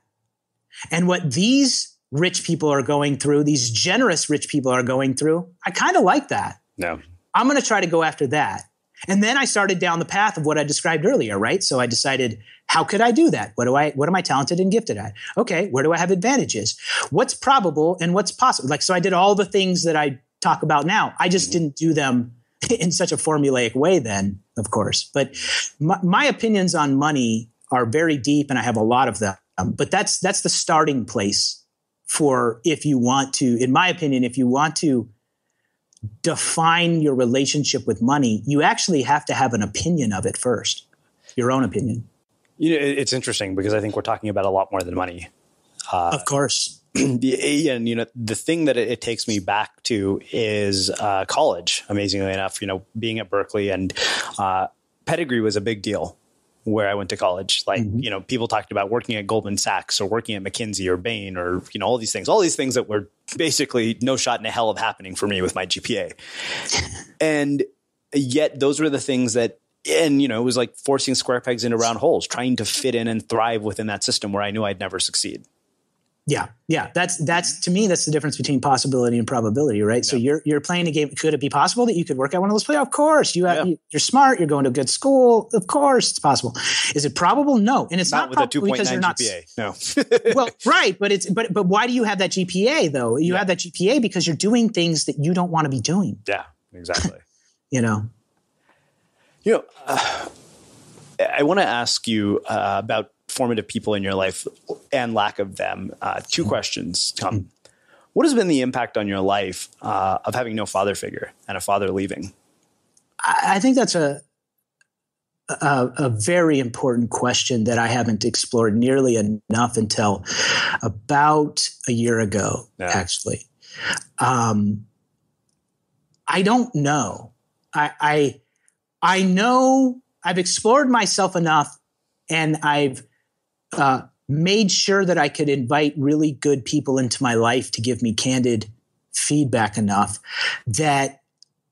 And what these rich people are going through, these generous rich people are going through, I kind of like that. Yeah. I'm going to try to go after that. And then I started down the path of what I described earlier, right? So I decided, how could I do that? What do I, what am I talented and gifted at? Okay. Where do I have advantages? What's probable and what's possible? Like, so I did all the things that I talk about now. I just mm-hmm. didn't do them in such a formulaic way then, of course, but my, my opinions on money are very deep and I have a lot of them, um, but that's, that's the starting place for, if you want to, in my opinion, if you want to define your relationship with money, you actually have to have an opinion of it first. your own opinion. You know, it's interesting because I think we're talking about a lot more than money. Uh, of course. And, you know, the thing that it, it takes me back to is uh, college, amazingly enough, you know, being at Berkeley, and uh, pedigree was a big deal where I went to college. Like, mm-hmm. you know, people talked about working at Goldman Sachs or working at McKinsey or Bain or, you know, all these things, all these things that were basically no shot in the hell of happening for me with my G P A. And yet those were the things that, and, you know, it was like forcing square pegs into round holes, trying to fit in and thrive within that system where I knew I'd never succeed. Yeah. Yeah. That's, that's, to me, that's the difference between possibility and probability, right? Yeah. So you're, you're playing a game. Could it be possible that you could work at one of those places? Of course. You have, yeah. You're smart. You're going to a good school. Of course it's possible. Is it probable? No. And it's not, not with a two point nine G P A. No. Well, right. But it's, but, but why do you have that G P A though? You yeah. have that G P A because you're doing things that you don't want to be doing. Yeah, exactly. You know, you know, uh, I want to ask you uh, about formative people in your life and lack of them. Uh, two questions, Tom. What has been the impact on your life uh, of having no father figure and a father leaving? I think that's a, a, a very important question that I haven't explored nearly enough until about a year ago, yeah. actually. Um, I don't know. I, I, I know I've explored myself enough, and I've uh, made sure that I could invite really good people into my life to give me candid feedback enough that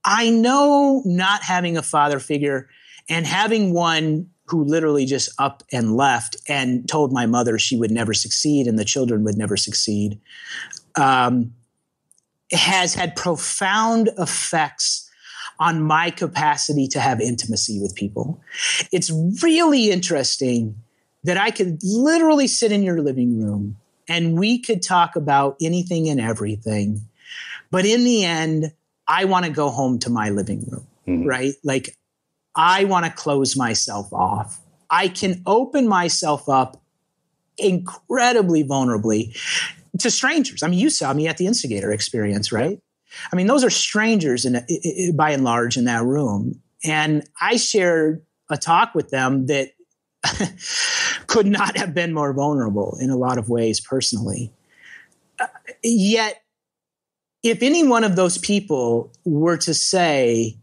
I know not having a father figure and having one who literally just up and left and told my mother she would never succeed and the children would never succeed, um, has had profound effects on my capacity to have intimacy with people. It's really interesting that I could literally sit in your living room and we could talk about anything and everything. But in the end, I want to go home to my living room, mm-hmm. right? Like, I want to close myself off. I can open myself up incredibly vulnerably to strangers. I mean, you saw me at the Instigator experience, right? Yep. I mean, those are strangers in, by and large in that room. And I shared a talk with them that could not have been more vulnerable in a lot of ways personally. Uh, yet, if any one of those people were to say,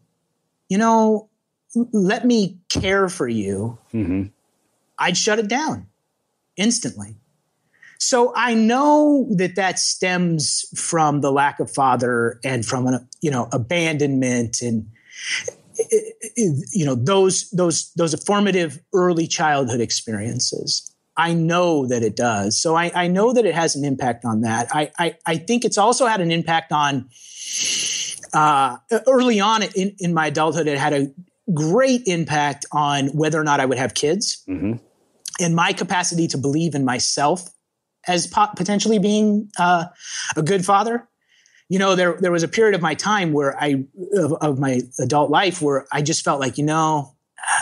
you know, let me care for you, mm-hmm. I'd shut it down instantly. So I know that that stems from the lack of father and from an, you know, abandonment and, you know, those those those formative early childhood experiences. I know that it does. So I, I know that it has an impact on that. I I, I think it's also had an impact on uh, early on in, in my adulthood. It had a great impact on whether or not I would have kids, mm-hmm. and my capacity to believe in myself as po- potentially being uh, a good father. You know, there there was a period of my time where I, of, of my adult life, where I just felt like, you know,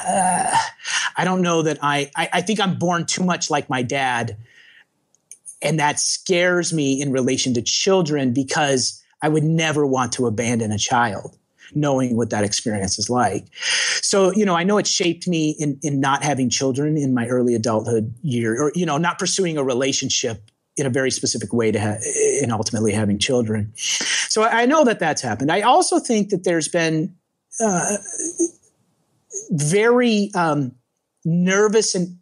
uh, I don't know that I, I, I think I'm born too much like my dad. And that scares me in relation to children because I would never want to abandon a child, knowing what that experience is like. So, you know, I know it shaped me in, in not having children in my early adulthood year, or, you know, not pursuing a relationship in a very specific way to ha- and ultimately having children. So I know that that's happened. I also think that there's been uh, very um, nervous and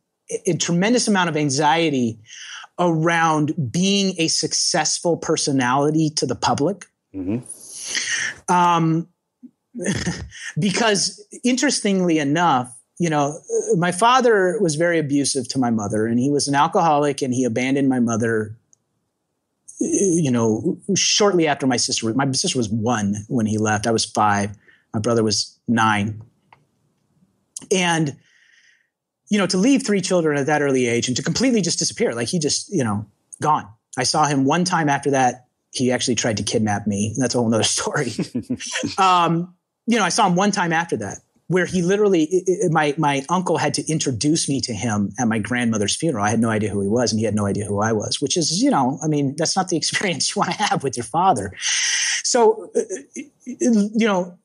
a tremendous amount of anxiety around being a successful personality to the public. Mm-hmm. Um, because interestingly enough, you know, my father was very abusive to my mother, and he was an alcoholic, and he abandoned my mother, you know, shortly after my sister. My sister was one when he left. I was five. My brother was nine. And, you know, to leave three children at that early age and to completely just disappear, like he just, you know, gone. I saw him one time after that. He actually tried to kidnap me. That's a whole nother story. um, You know, I saw him one time after that where he literally, it, it, my my uncle had to introduce me to him at my grandmother's funeral. I had no idea who he was, and he had no idea who I was, which is, you know, I mean, that's not the experience you want to have with your father. So, you know,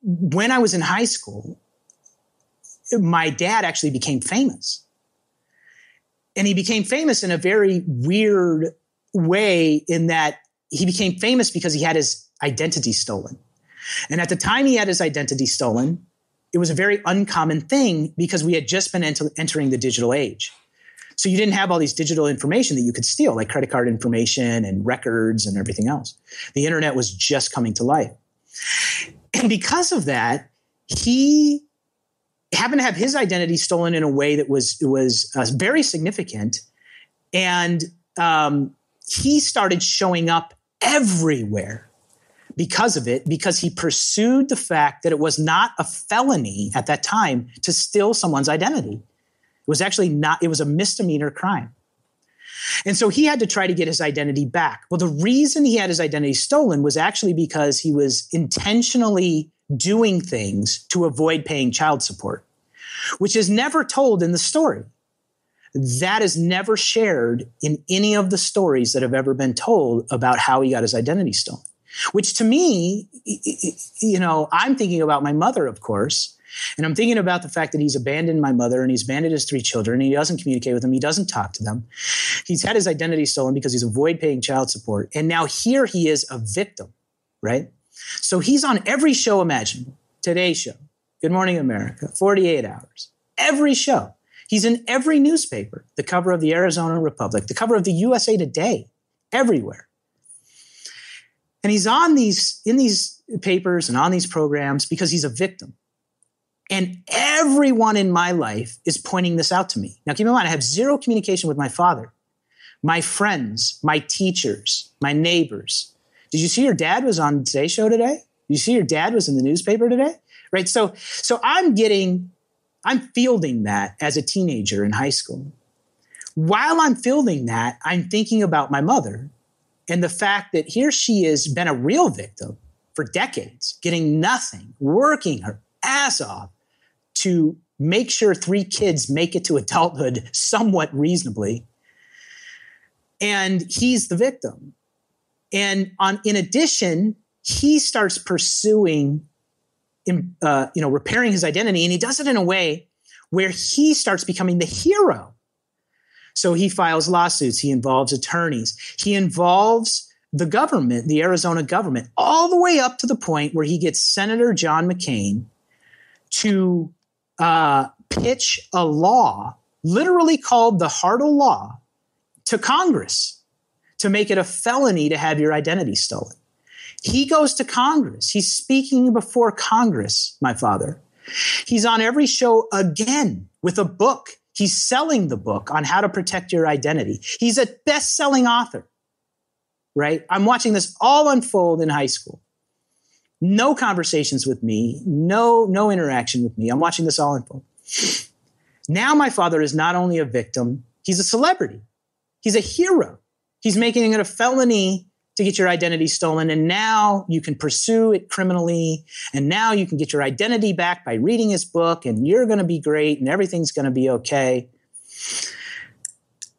when I was in high school, my dad actually became famous. And he became famous in a very weird way, in that he became famous because he had his identity stolen. And at the time he had his identity stolen, it was a very uncommon thing, because we had just been ent- entering the digital age. So you didn't have all these digital information that you could steal, like credit card information and records and everything else. The internet was just coming to life. And because of that, he happened to have his identity stolen in a way that was, was uh, very significant. And um, he started showing up everywhere because of it, because he pursued the fact that it was not a felony at that time to steal someone's identity. It was actually not, it was a misdemeanor crime. And so he had to try to get his identity back. Well, the reason he had his identity stolen was actually because he was intentionally doing things to avoid paying child support, which is never told in the story. That is never shared in any of the stories that have ever been told about how he got his identity stolen. Which to me, you know, I'm thinking about my mother, of course, and I'm thinking about the fact that he's abandoned my mother, and he's abandoned his three children, and he doesn't communicate with them, he doesn't talk to them. He's had his identity stolen because he's avoided paying child support. And now here he is, a victim, right? So he's on every show imaginable. Today Show, Good Morning America, forty-eight hours, every show. He's in every newspaper, the cover of the Arizona Republic, the cover of the U S A Today, everywhere. And he's on these, in these papers and on these programs because he's a victim. And everyone in my life is pointing this out to me. Now, keep in mind, I have zero communication with my father, my friends, my teachers, my neighbors. Did you see your dad was on Today Show today? Did you see your dad was in the newspaper today? Right? So, so I'm getting, I'm fielding that as a teenager in high school. While I'm fielding that, I'm thinking about my mother and the fact that here she has been a real victim for decades, getting nothing, working her ass off to make sure three kids make it to adulthood somewhat reasonably. And he's the victim. And on, in addition, he starts pursuing, uh, you know, repairing his identity. And he does it in a way where he starts becoming the hero. So he files lawsuits. He involves attorneys. He involves the government, the Arizona government, all the way up to the point where he gets Senator John McCain to uh, pitch a law, literally called the Hartle Law, to Congress, to make it a felony to have your identity stolen. He goes to Congress. He's speaking before Congress, my father. He's on every show again with a book. He's selling the book on how to protect your identity. He's a best-selling author, right? I'm watching this all unfold in high school. No conversations with me, no, no interaction with me. I'm watching this all unfold. Now my father is not only a victim, he's a celebrity. He's a hero. He's making it a felony to get your identity stolen, and now you can pursue it criminally, and now you can get your identity back by reading his book, and you're going to be great, and everything's going to be okay.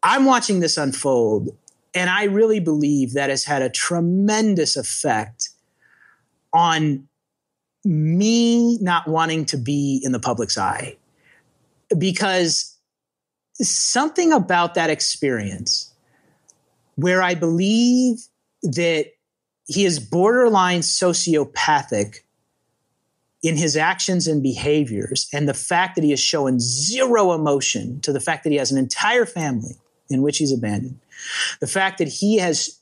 I'm watching this unfold, and I really believe that has had a tremendous effect on me not wanting to be in the public's eye, because something about that experience, where I believe that he is borderline sociopathic in his actions and behaviors, and the fact that he has shown zero emotion to the fact that he has an entire family in which he's abandoned, the fact that he has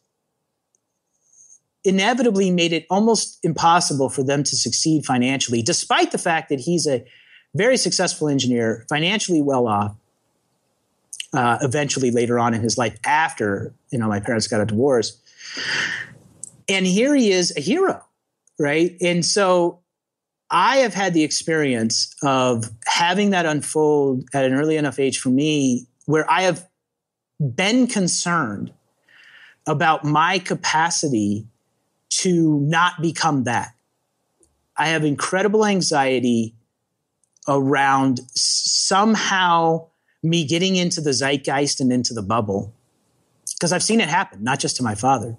inevitably made it almost impossible for them to succeed financially, despite the fact that he's a very successful engineer, financially well off. Uh, eventually later on in his life, after, you know, my parents got a divorce. And here he is, a hero, right? And so I have had the experience of having that unfold at an early enough age for me, where I have been concerned about my capacity to not become that. I have incredible anxiety around somehow me getting into the zeitgeist and into the bubble, because I've seen it happen, not just to my father.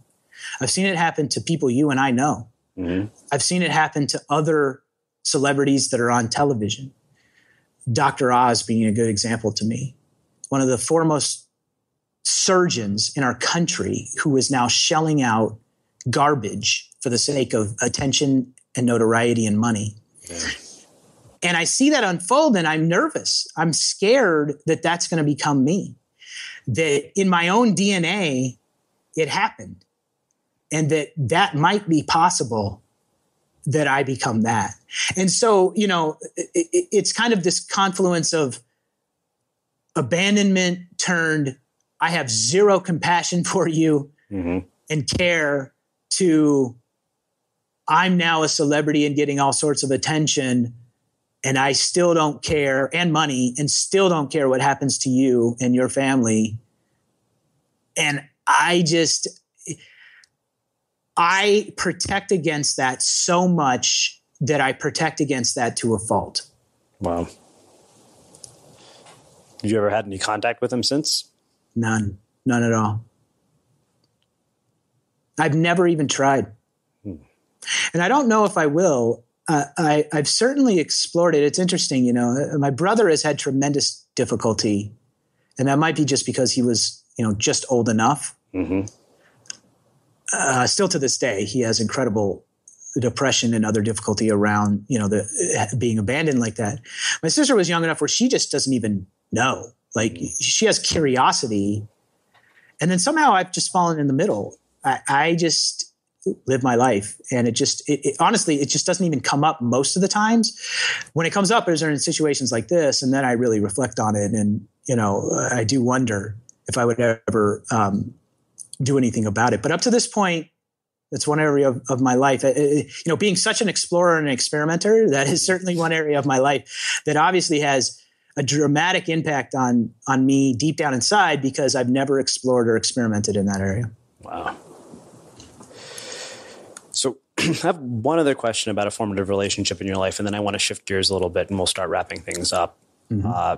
I've seen it happen to people you and I know. Mm-hmm. I've seen it happen to other celebrities that are on television. Doctor Oz being a good example to me. One of the foremost surgeons in our country who is now shelling out garbage for the sake of attention and notoriety and money. Yeah. And I see that unfold and I'm nervous. I'm scared that that's going to become me. That in my own D N A, it happened. And that that might be possible that I become that. And so, you know, it, it, it's kind of this confluence of abandonment turned, I have zero compassion for you mm-hmm. and care to, I'm now a celebrity and getting all sorts of attention and I still don't care, and money, and still don't care what happens to you and your family. And I just, I protect against that so much that I protect against that to a fault. Wow. Have you ever had any contact with him since? None. None at all. I've never even tried. Hmm. And I don't know if I will. Uh, I, I've certainly explored it. It's interesting, you know, my brother has had tremendous difficulty, and that might be just because he was, you know, just old enough. Mm-hmm. Uh, still to this day, he has incredible depression and other difficulty around, you know, the uh, being abandoned like that. My sister was young enough where she just doesn't even know. Like she has curiosity. And then somehow I've just fallen in the middle. I, I just live my life. And it just, it, it, honestly, it just doesn't even come up most of the times. When it comes up, is there in situations like this? And then I really reflect on it. And, you know, I do wonder if I would ever um, do anything about it. But up to this point, that's one area of, of my life. It, it, you know, being such an explorer and an experimenter, that is certainly one area of my life that obviously has a dramatic impact on, on me deep down inside because I've never explored or experimented in that area. Wow. So I have one other question about a formative relationship in your life, and then I want to shift gears a little bit and we'll start wrapping things up. Mm-hmm. Uh,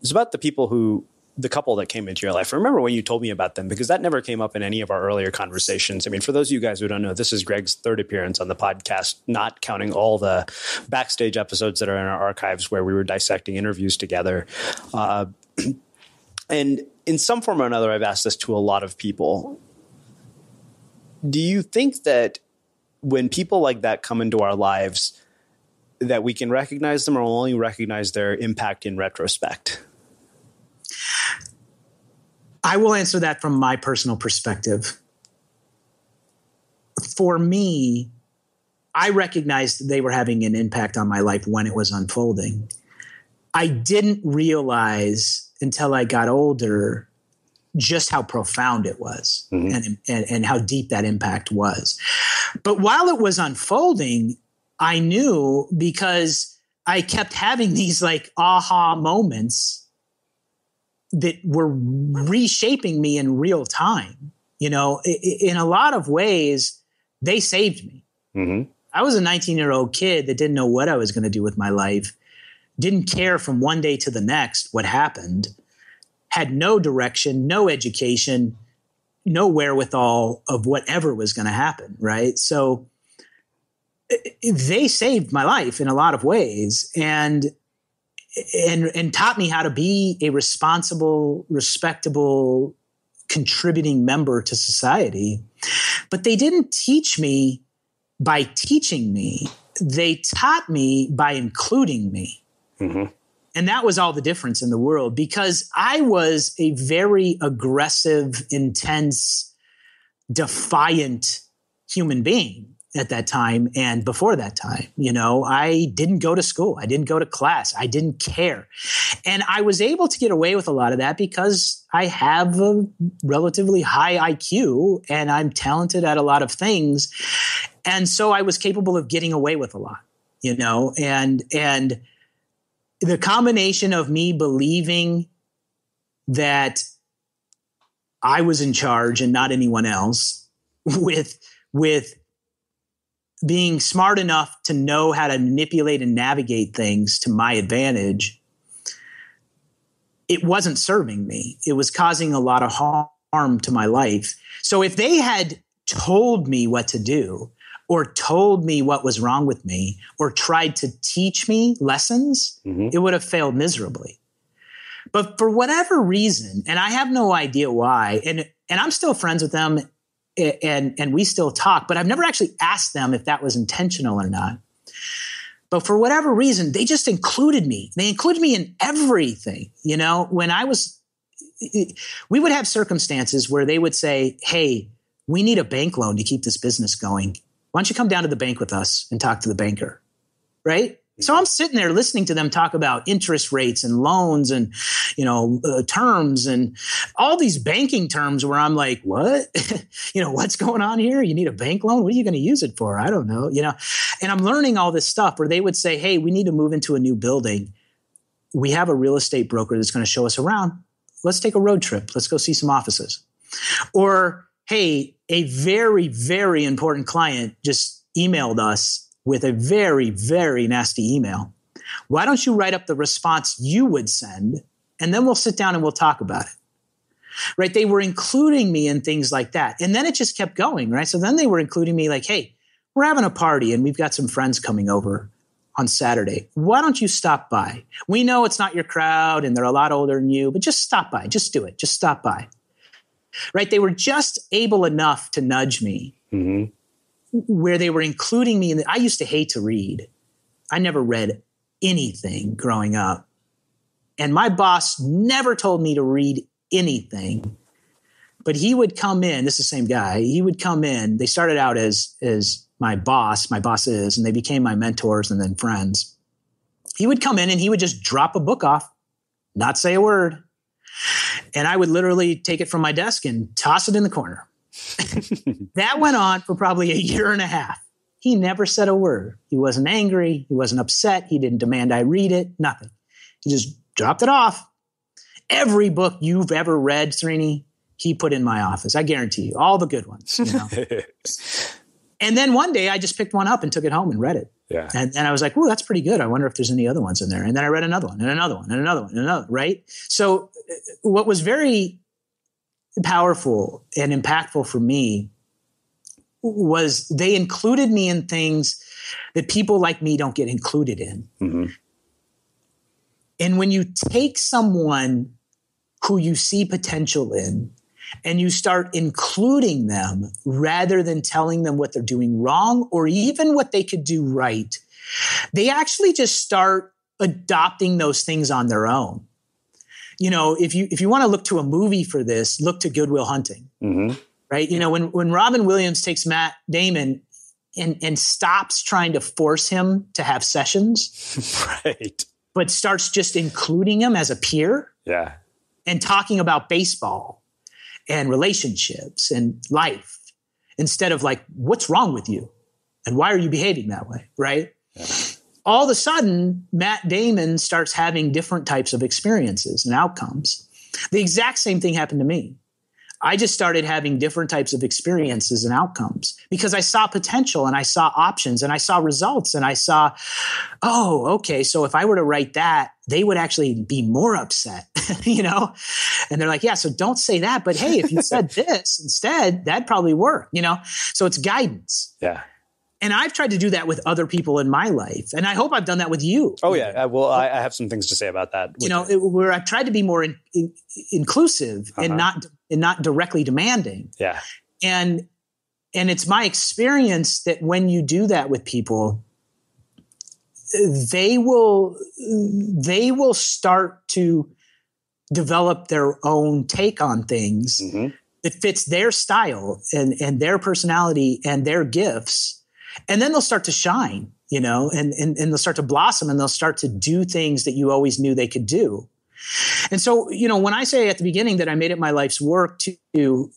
it's about the people who, the couple that came into your life. I remember when you told me about them, because that never came up in any of our earlier conversations. I mean, for those of you guys who don't know, this is Greg's third appearance on the podcast, not counting all the backstage episodes that are in our archives where we were dissecting interviews together. Uh, and in some form or another, I've asked this to a lot of people. Do you think that when people like that come into our lives, that we can recognize them or only recognize their impact in retrospect? I will answer that from my personal perspective. For me, I recognized they were having an impact on my life when it was unfolding. I didn't realize until I got older just how profound it was mm-hmm. and, and, and how deep that impact was. But while it was unfolding, I knew because I kept having these like aha moments that were reshaping me in real time. You know, in a lot of ways, they saved me. Mm-hmm. I was a nineteen-year-old kid that didn't know what I was going to do with my life, didn't care from one day to the next what happened, had no direction, no education, no wherewithal of whatever was going to happen, right? So they saved my life in a lot of ways and and and taught me how to be a responsible, respectable, contributing member to society. But they didn't teach me by teaching me. They taught me by including me. Mm-hmm. And that was all the difference in the world because I was a very aggressive, intense, defiant human being at that time and before that time. You know, I didn't go to school. I didn't go to class. I didn't care. And I was able to get away with a lot of that because I have a relatively high I Q and I'm talented at a lot of things. And so I was capable of getting away with a lot, you know, and, and, the combination of me believing that I was in charge and not anyone else with, with being smart enough to know how to manipulate and navigate things to my advantage, it wasn't serving me. It was causing a lot of harm to my life. So if they had told me what to do or told me what was wrong with me or tried to teach me lessons, mm-hmm. it would have failed miserably. But for whatever reason, and I have no idea why, and and I'm still friends with them and, and we still talk, but I've never actually asked them if that was intentional or not. But for whatever reason, they just included me. They included me in everything. You know, when I was, we would have circumstances where they would say, hey, we need a bank loan to keep this business going. Why don't you come down to the bank with us and talk to the banker, right? So I'm sitting there listening to them talk about interest rates and loans and, you know, uh, terms and all these banking terms where I'm like, what? You know, what's going on here? You need a bank loan? What are you going to use it for? I don't know, you know, and I'm learning all this stuff where they would say, hey, we need to move into a new building. We have a real estate broker that's going to show us around. Let's take a road trip. Let's go see some offices. Or, hey, a very, very important client just emailed us with a very, very nasty email. Why don't you write up the response you would send, and then we'll sit down and we'll talk about it, right? They were including me in things like that. And then it just kept going, right? So then they were including me like, hey, we're having a party and we've got some friends coming over on Saturday. Why don't you stop by? We know it's not your crowd and they're a lot older than you, but just stop by. Just do it. Just stop by, right? They were just able enough to nudge me. Mm-hmm. Where they were including me in the, I used to hate to read. I never read anything growing up. And my boss never told me to read anything. But he would come in, this is the same guy, he would come in, they started out as as my boss, my bosses, and they became my mentors and then friends. He would come in and he would just drop a book off, not say a word. And I would literally take it from my desk and toss it in the corner. That went on for probably a year and a half. He never said a word. He wasn't angry. He wasn't upset. He didn't demand I read it. Nothing. He just dropped it off. Every book you've ever read, Srini, he put in my office. I guarantee you, all the good ones. You know? And then one day I just picked one up and took it home and read it. Yeah. And, and I was like, oh, that's pretty good. I wonder if there's any other ones in there. And then I read another one and another one and another one and another, right? So what was very powerful and impactful for me was they included me in things that people like me don't get included in. Mm-hmm. And when you take someone who you see potential in and you start including them rather than telling them what they're doing wrong or even what they could do right, they actually just start adopting those things on their own. You know, if you if you want to look to a movie for this, look to Good Will Hunting, mm-hmm. right? You know, when when Robin Williams takes Matt Damon and and stops trying to force him to have sessions, right? But starts just including him as a peer, yeah, and talking about baseball and relationships and life instead of like, what's wrong with you and why are you behaving that way, right? Yeah. All of a sudden, Matt Damon starts having different types of experiences and outcomes. The exact same thing happened to me. I just started having different types of experiences and outcomes because I saw potential and I saw options and I saw results and I saw, oh, okay, so if I were to write that, they would actually be more upset, you know? And they're like, yeah, so don't say that, but hey, if you said this instead, that'd probably work, you know? So it's guidance. Yeah. And I've tried to do that with other people in my life. And I hope I've done that with you. Oh, yeah. Well, I, I have some things to say about that. You know, it, where I've tried to be more in, in, inclusive uh-huh. and not and not directly demanding. Yeah. And and it's my experience that when you do that with people, they will they will start to develop their own take on things mm-hmm. that fits their style and, and their personality and their gifts. And then they'll start to shine, you know, and, and, and they'll start to blossom and they'll start to do things that you always knew they could do. And so, you know, when I say at the beginning that I made it my life's work to,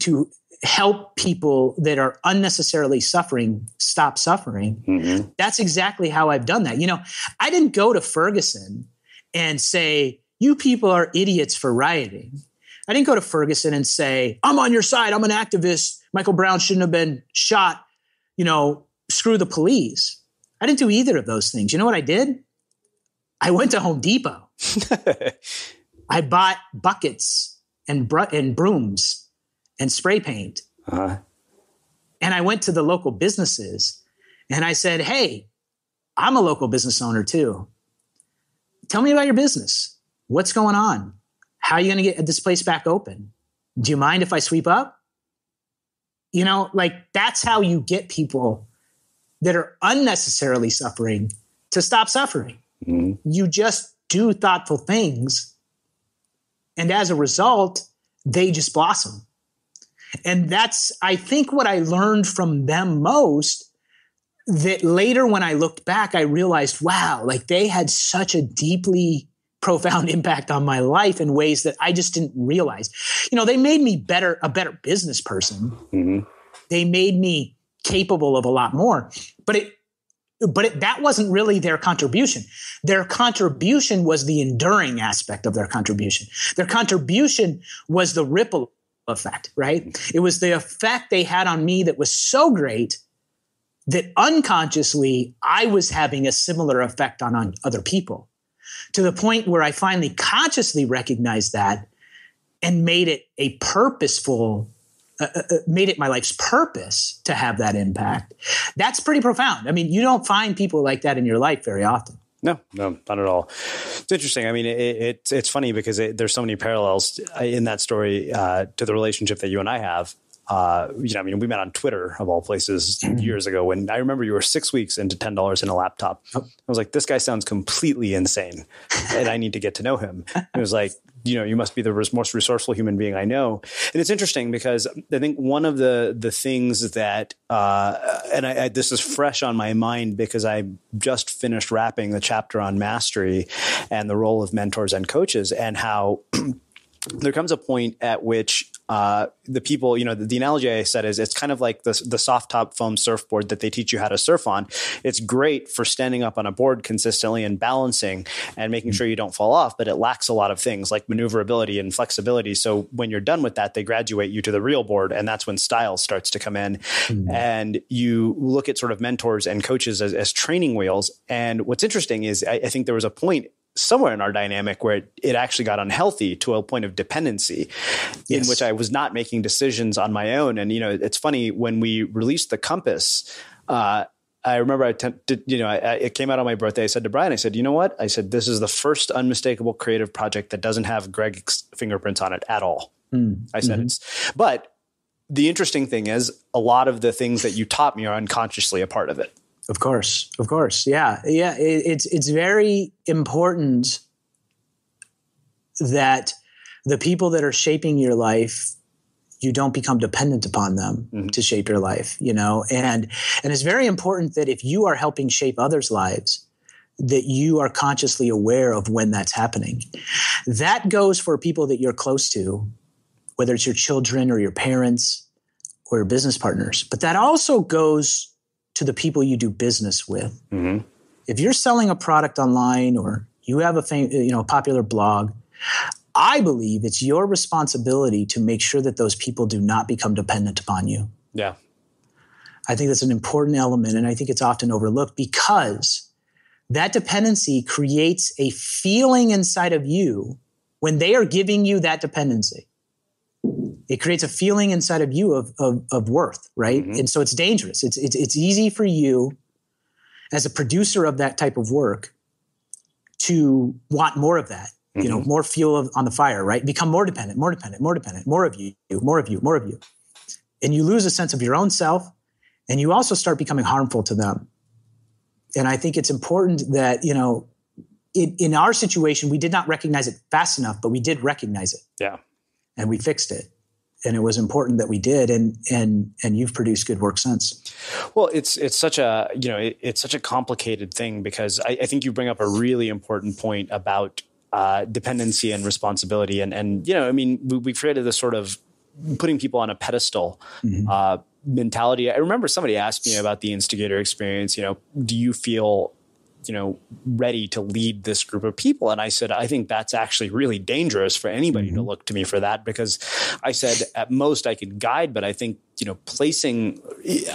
to help people that are unnecessarily suffering, stop suffering, mm-hmm. that's exactly how I've done that. You know, I didn't go to Ferguson and say, you people are idiots for rioting. I didn't go to Ferguson and say, I'm on your side. I'm an activist. Michael Brown shouldn't have been shot. You know, screw the police. I didn't do either of those things. You know what I did? I went to Home Depot. I bought buckets and, br- and brooms and spray paint. Uh-huh. And I went to the local businesses and I said, hey, I'm a local business owner too. Tell me about your business. What's going on? How are you going to get this place back open? Do you mind if I sweep up? You know, like that's how you get people that are unnecessarily suffering to stop suffering. Mm-hmm. You just do thoughtful things. And as a result, they just blossom. And that's, I think, what I learned from them most, that later when I looked back, I realized, wow, like they had such a deeply profound impact on my life in ways that I just didn't realize. You know, they made me better, a better business person. Mm-hmm. They made me capable of a lot more, but it, but it, that wasn't really their contribution. Their contribution was the enduring aspect of their contribution. Their contribution was the ripple effect, right? It was the effect they had on me that was so great that unconsciously I was having a similar effect on, on other people, to the point where I finally consciously recognized that and made it a purposeful, uh, uh, made it my life's purpose to have that impact. That's pretty profound. I mean, you don't find people like that in your life very often. No, no, not at all. It's interesting. I mean, it, it, it's funny because it, there's so many parallels in that story uh, to the relationship that you and I have. Uh, you know, I mean, we met on Twitter of all places years ago when I remember you were six weeks into ten dollars in a laptop. I was like, this guy sounds completely insane and I need to get to know him. And it was like, you know, you must be the most resourceful human being I know. And it's interesting because I think one of the, the things that, uh, and I, I, this is fresh on my mind because I just finished wrapping the chapter on mastery and the role of mentors and coaches, and how there comes a point at which uh, the people, you know, the, the analogy I said is it's kind of like the, the soft top foam surfboard that they teach you how to surf on. It's great for standing up on a board consistently and balancing and making sure you don't fall off, but it lacks a lot of things like maneuverability and flexibility. So when you're done with that, they graduate you to the real board, and that's when style starts to come in. Mm-hmm. And you look at sort of mentors and coaches as, as training wheels. And what's interesting is I, I think there was a point somewhere in our dynamic where it, it actually got unhealthy to a point of dependency. Yes. In which I was not making decisions on my own. And, you know, it's funny when we released the Compass, uh, I remember I, t- did, you know, I, I, it came out on my birthday. I said to Brian, I said, you know what? I said, this is the first Unmistakable Creative project that doesn't have Greg's fingerprints on it at all. Mm. I said, mm-hmm. it's, but the interesting thing is a lot of the things that you taught me are unconsciously a part of it. Of course, of course. Yeah, yeah. It, it's it's very important that the people that are shaping your life, you don't become dependent upon them mm-hmm. to shape your life, you know. And and it's very important that if you are helping shape others' lives, that you are consciously aware of when that's happening. That goes for people that you're close to, whether it's your children or your parents or your business partners. But that also goes to the people you do business with. Mm-hmm. If you're selling a product online or you have a fam- you know, a popular blog, I believe it's your responsibility to make sure that those people do not become dependent upon you. Yeah. I think that's an important element, and I think it's often overlooked because that dependency creates a feeling inside of you when they are giving you that dependency. It creates a feeling inside of you of of, of worth, right? Mm-hmm. And so it's dangerous. It's, it's it's easy for you as a producer of that type of work to want more of that, mm-hmm. you know, more fuel of, on the fire, right? Become more dependent, more dependent, more dependent, more of you, more of you, more of you. And you lose a sense of your own self, and you also start becoming harmful to them. And I think it's important that, you know, in, in our situation, we did not recognize it fast enough, but we did recognize it. Yeah. And we fixed it. And it was important that we did, and and and you've produced good work since. Well, it's it's such a you know it, it's such a complicated thing because I, I think you bring up a really important point about uh, dependency and responsibility, and and you know I mean we, we created this sort of putting people on a pedestal. Mm-hmm. uh, mentality. I remember somebody asked me about the instigator experience. You know, do you feel you know, ready to lead this group of people? And I said, I think that's actually really dangerous for anybody mm-hmm. to look to me for that, because I said, at most I could guide, but I think, you know, placing,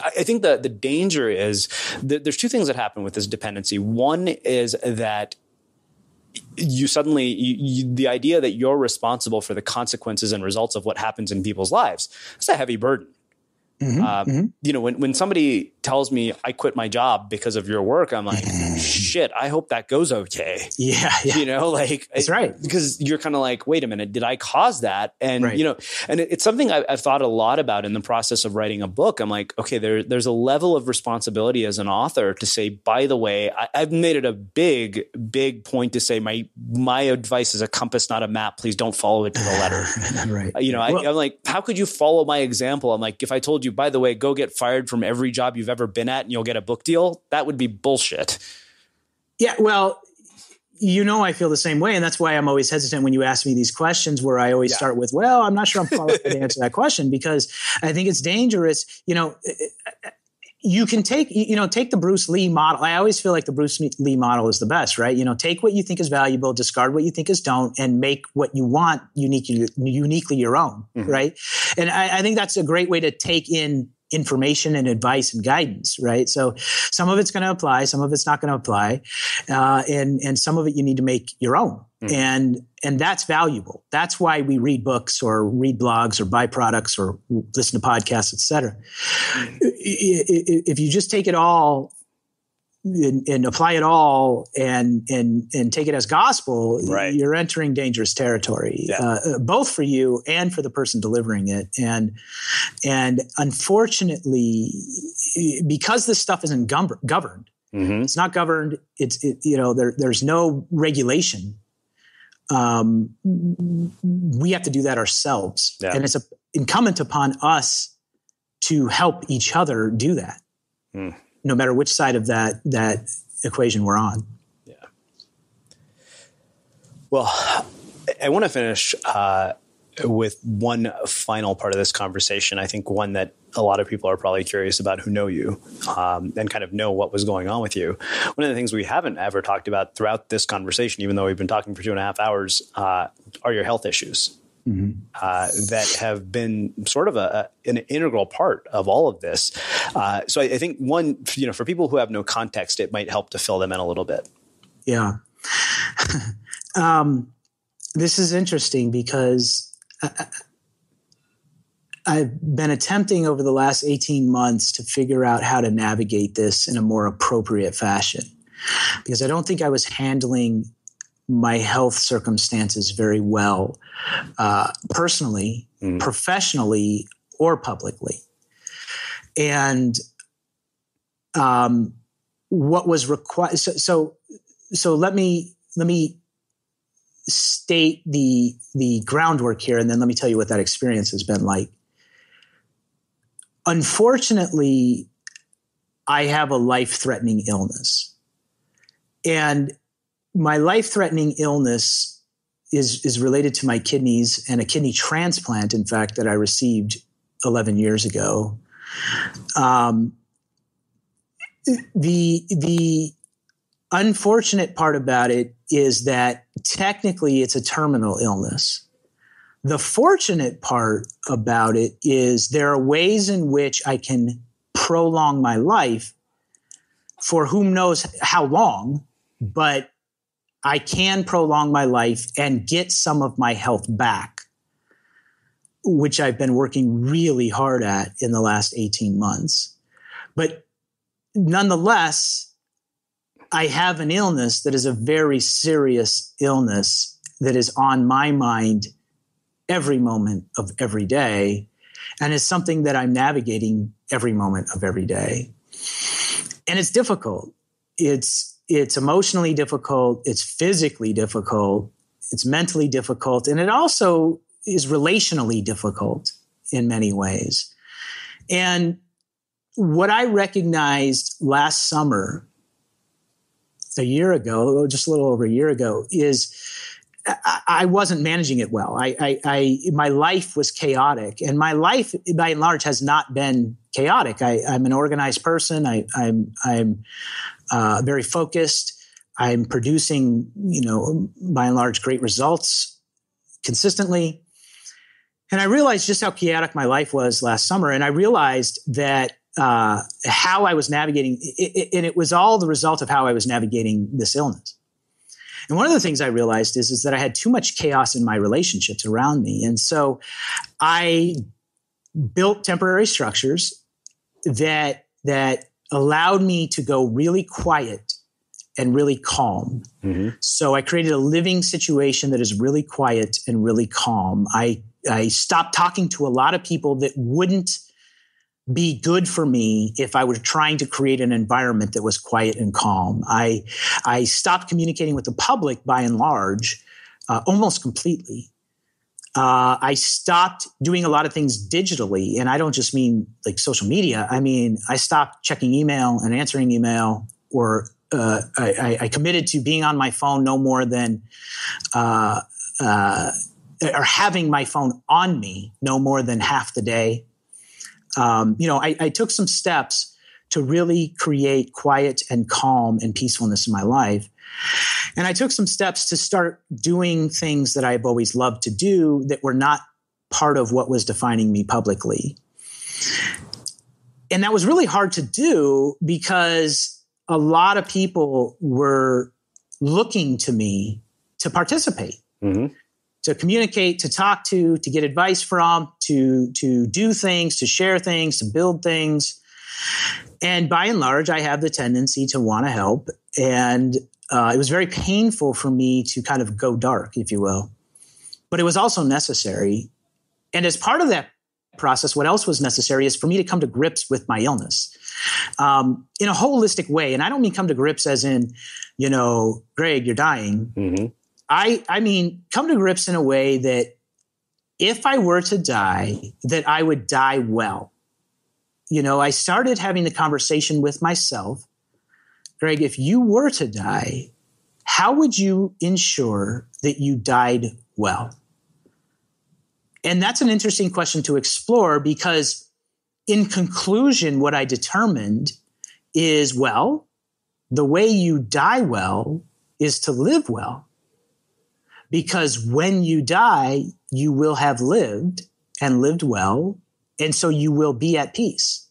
I think the, the danger is that there's two things that happen with this dependency. One is that you suddenly, you, you, the idea that you're responsible for the consequences and results of what happens in people's lives, it's a heavy burden. Mm-hmm, uh, mm-hmm. You know, when, when somebody tells me I quit my job because of your work, I'm like, shit, I hope that goes okay. Yeah. yeah. You know, like, that's it, right. Because you're kind of like, wait a minute, did I cause that? And, right. you know, and it, it's something I, I've thought a lot about in the process of writing a book. I'm like, okay, there, there's a level of responsibility as an author to say, by the way, I, I've made it a big, big point to say my, my advice is a compass, not a map. Please don't follow it to the letter. right. You know, I, well, I'm like, how could you follow my example? I'm like, if I told you, by the way, go get fired from every job you've ever been at and you'll get a book deal, that would be bullshit. Yeah. Well, you know, I feel the same way. And that's why I'm always hesitant when you ask me these questions where I always yeah. start with, well, I'm not sure I'm qualified to answer that question, because I think it's dangerous. You know, you can take, you know, take the Bruce Lee model. I always feel like the Bruce Lee model is the best, right? You know, take what you think is valuable, discard what you think is don't, and make what you want uniquely, uniquely your own. Mm-hmm. Right. And I, I think that's a great way to take in information and advice and guidance, right? So some of it's going to apply, some of it's not going to apply. Uh, and, and some of it you need to make your own. Mm. And, and that's valuable. That's why we read books or read blogs or buy products or listen to podcasts, et cetera. Mm. If you just take it all and, and apply it all and, and, and take it as gospel, right. you're entering dangerous territory, yeah. uh, both for you and for the person delivering it. And, and unfortunately, because this stuff isn't gum- governed, mm-hmm. it's not governed. It's, it, you know, there, there's no regulation. Um, we have to do that ourselves. Yeah. And it's a, incumbent upon us to help each other do that. Mm. No matter which side of that that equation we're on. Yeah. Well, I want to finish uh, with one final part of this conversation. I think one that a lot of people are probably curious about who know you um, and kind of know what was going on with you. One of the things we haven't ever talked about throughout this conversation, even though we've been talking for two and a half hours, uh, are your health issues. Mm-hmm. Uh, that have been sort of a, an integral part of all of this. Uh, so I, I think one, you know, for people who have no context, it might help to fill them in a little bit. Yeah. um, this is interesting because I, I've been attempting over the last eighteen months to figure out how to navigate this in a more appropriate fashion, because I don't think I was handling my health circumstances very well, uh, personally, mm. professionally, or publicly. And um, what was required. So, so, so let me let me state the the groundwork here, and then let me tell you what that experience has been like. Unfortunately, I have a life-threatening illness, and my life-threatening illness is is related to my kidneys and a kidney transplant, in fact, that I received eleven years ago. Um, the the unfortunate part about it is that technically it's a terminal illness. The fortunate part about it is there are ways in which I can prolong my life for whom knows how long, but I can prolong my life and get some of my health back, which I've been working really hard at in the last eighteen months. But nonetheless, I have an illness that is a very serious illness that is on my mind every moment of every day, and is something that I'm navigating every moment of every day. And it's difficult. It's It's emotionally difficult. It's physically difficult. It's mentally difficult. And it also is relationally difficult in many ways. And what I recognized last summer, a year ago, just a little over a year ago, is I, I wasn't managing it well. I, I, I, my life was chaotic, and my life by and large has not been chaotic. I, I'm an organized person. I, I'm, I'm, Uh, very focused. I'm producing, you know, by and large, great results consistently. And I realized just how chaotic my life was last summer. And I realized that uh, how I was navigating, it, it, and it was all the result of how I was navigating this illness. And one of the things I realized is, is that I had too much chaos in my relationships around me. And so I built temporary structures that that allowed me to go really quiet and really calm. Mm-hmm. So I created a living situation that is really quiet and really calm. I I stopped talking to a lot of people that wouldn't be good for me if I were trying to create an environment that was quiet and calm. I I stopped communicating with the public by and large, uh, almost completely. Uh, I stopped doing a lot of things digitally, and I don't just mean like social media. I mean, I stopped checking email and answering email, or uh, I, I committed to being on my phone no more than uh, uh, or having my phone on me no more than half the day. Um, you know, I, I took some steps to really create quiet and calm and peacefulness in my life. And I took some steps to start doing things that I've always loved to do that were not part of what was defining me publicly. And that was really hard to do because a lot of people were looking to me to participate, mm-hmm. to communicate, to talk to, to get advice from, to, to do things, to share things, to build things. And by and large, I have the tendency to want to help. And Uh, it was very painful for me to kind of go dark, if you will. But it was also necessary. And as part of that process, what else was necessary is for me to come to grips with my illness um, in a holistic way. And I don't mean come to grips as in, you know, Greg, you're dying. Mm-hmm. I, I mean, come to grips in a way that if I were to die, that I would die well. You know, I started having the conversation with myself. Greg, if you were to die, how would you ensure that you died well? And that's an interesting question to explore because in conclusion, what I determined is, well, the way you die well is to live well. Because when you die, you will have lived and lived well, and so you will be at peace.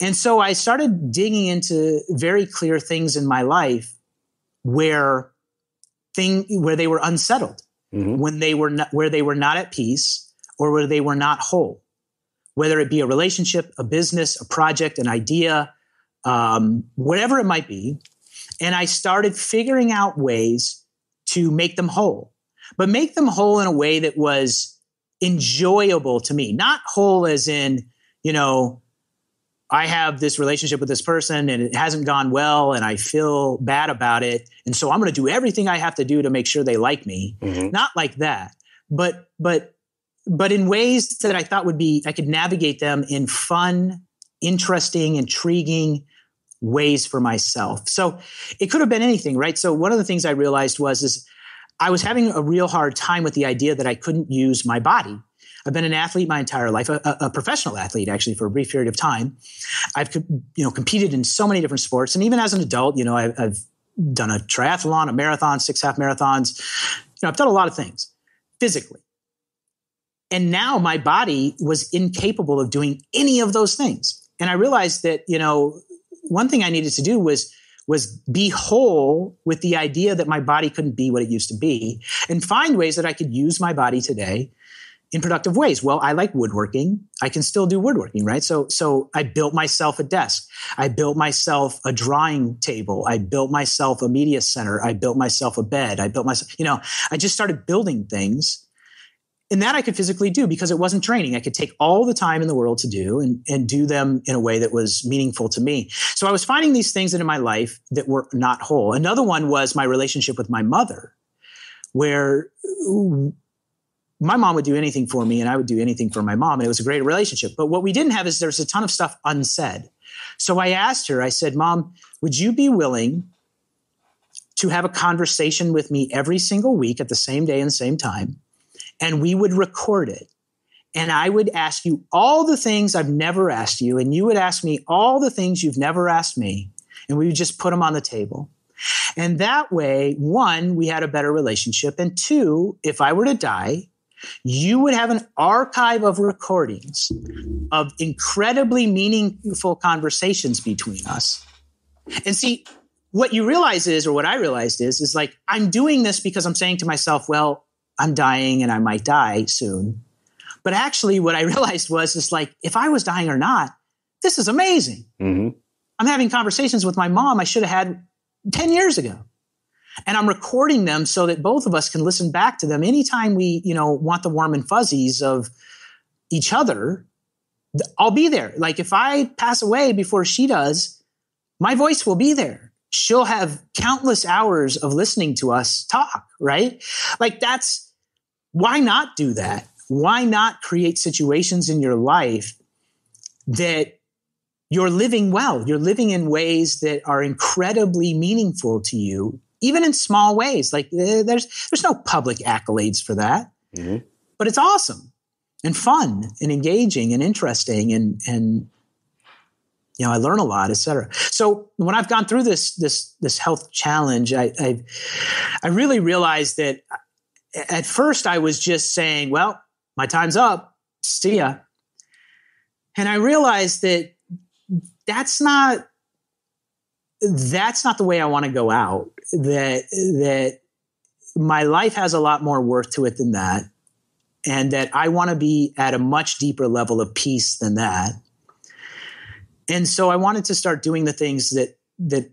And so I started digging into very clear things in my life where thing where they were unsettled, mm-hmm. when they were not, where they were not at peace or where they were not whole, whether it be a relationship, a business, a project, an idea, um, whatever it might be. And I started figuring out ways to make them whole, but make them whole in a way that was enjoyable to me, not whole as in, you know, I have this relationship with this person and it hasn't gone well and I feel bad about it. And so I'm going to do everything I have to do to make sure they like me. Mm-hmm. Not like that, but, but, but in ways that I thought would be, I could navigate them in fun, interesting, intriguing ways for myself. So it could have been anything, right? So one of the things I realized was, is I was having a real hard time with the idea that I couldn't use my body. I've been an athlete my entire life, a, a professional athlete, actually, for a brief period of time. I've you know competed in so many different sports. And even as an adult, you know, I, I've done a triathlon, a marathon, six half marathons. You know, I've done a lot of things physically. And now my body was incapable of doing any of those things. And I realized that, you know, one thing I needed to do was was be whole with the idea that my body couldn't be what it used to be and find ways that I could use my body today in productive ways. Well, I like woodworking. I can still do woodworking, right? So, so I built myself a desk. I built myself a drawing table. I built myself a media center. I built myself a bed. I built myself, you know, I just started building things, and that I could physically do because it wasn't training. I could take all the time in the world to do and, and do them in a way that was meaningful to me. So I was finding these things in my life that were not whole. Another one was my relationship with my mother, where my mom would do anything for me and I would do anything for my mom. And it was a great relationship. But what we didn't have is there's a ton of stuff unsaid. So I asked her, I said, Mom, would you be willing to have a conversation with me every single week at the same day and same time? And we would record it. And I would ask you all the things I've never asked you. And you would ask me all the things you've never asked me. And we would just put them on the table. And that way, one, we had a better relationship. And two, if I were to die, you would have an archive of recordings of incredibly meaningful conversations between us. And see, what you realize is, or what I realized is, is like, I'm doing this because I'm saying to myself, well, I'm dying and I might die soon. But actually what I realized was, it's like, if I was dying or not, this is amazing. Mm-hmm. I'm having conversations with my mom I should have had ten years ago. And I'm recording them so that both of us can listen back to them. Anytime we, you know, want the warm and fuzzies of each other, I'll be there. Like if I pass away before she does, my voice will be there. She'll have countless hours of listening to us talk, right? Like that's, why not do that? Why not create situations in your life that you're living well? You're living in ways that are incredibly meaningful to you, even in small ways. Like there's there's no public accolades for that, mm-hmm. but it's awesome and fun and engaging and interesting and and you know I learn a lot, et cetera. So when I've gone through this this this health challenge, I I, I really realized that at first I was just saying, well, my time's up. See ya. And I realized that that's not that's not the way I want to go out. That that my life has a lot more worth to it than that, and that I want to be at a much deeper level of peace than that. And so I wanted to start doing the things that that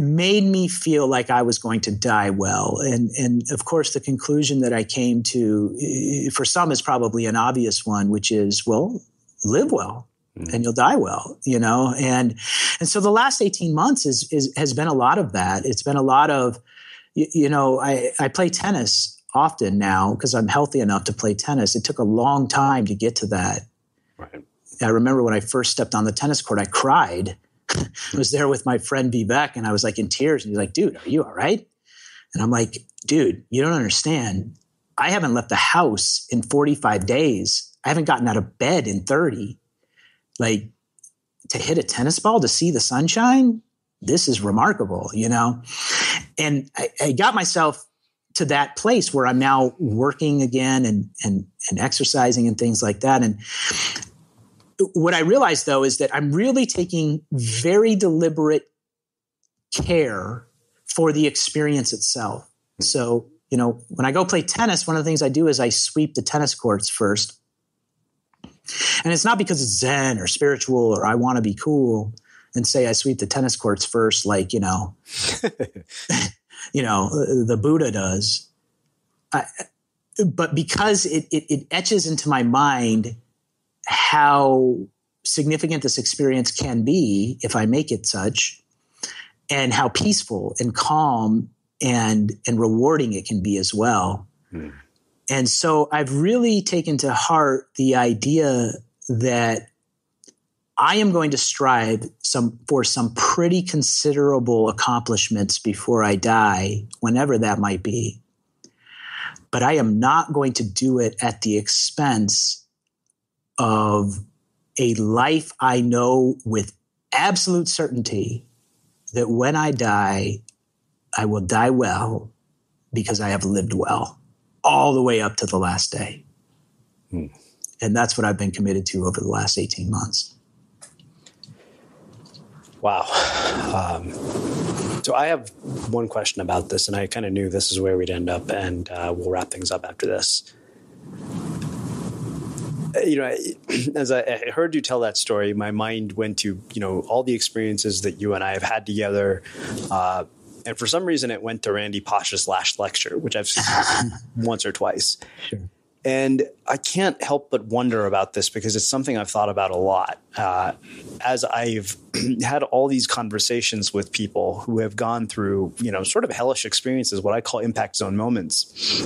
made me feel like I was going to die well. And and of course, the conclusion that I came to for some is probably an obvious one, which is, well, live well and you'll die well, you know? And, and so the last eighteen months is, is, has been a lot of that. It's been a lot of, you, you know, I, I play tennis often now because I'm healthy enough to play tennis. It took a long time to get to that. Right. I remember when I first stepped on the tennis court, I cried. I was there with my friend Vivek and I was like in tears and he's like, dude, are you all right? And I'm like, dude, you don't understand. I haven't left the house in forty-five days. I haven't gotten out of bed in thirty. Like to hit a tennis ball, to see the sunshine, this is remarkable, you know? And I, I got myself to that place where I'm now working again and, and, and exercising and things like that. And what I realized though, is that I'm really taking very deliberate care for the experience itself. So, you know, when I go play tennis, one of the things I do is I sweep the tennis courts first. And it's not because it's Zen or spiritual or I want to be cool and say I sweep the tennis courts first, like, you know, you know, the Buddha does. I, but because it, it, it etches into my mind how significant this experience can be if I make it such, and how peaceful and calm and, and rewarding it can be as well. Mm. And so I've really taken to heart the idea that I am going to strive some for some pretty considerable accomplishments before I die, whenever that might be. But I am not going to do it at the expense of a life I know with absolute certainty that when I die, I will die well because I have lived well, all the way up to the last day. Hmm. And that's what I've been committed to over the last eighteen months. Wow. Um, so I have one question about this, and I kind of knew this is where we'd end up, and uh, we'll wrap things up after this. You know, as I heard you tell that story, my mind went to, you know, all the experiences that you and I have had together, uh, and for some reason, it went to Randy Posh's last lecture, which I've seen once or twice. Sure. And I can't help but wonder about this because it's something I've thought about a lot. Uh, as I've had all these conversations with people who have gone through, you know, sort of hellish experiences, what I call impact zone moments,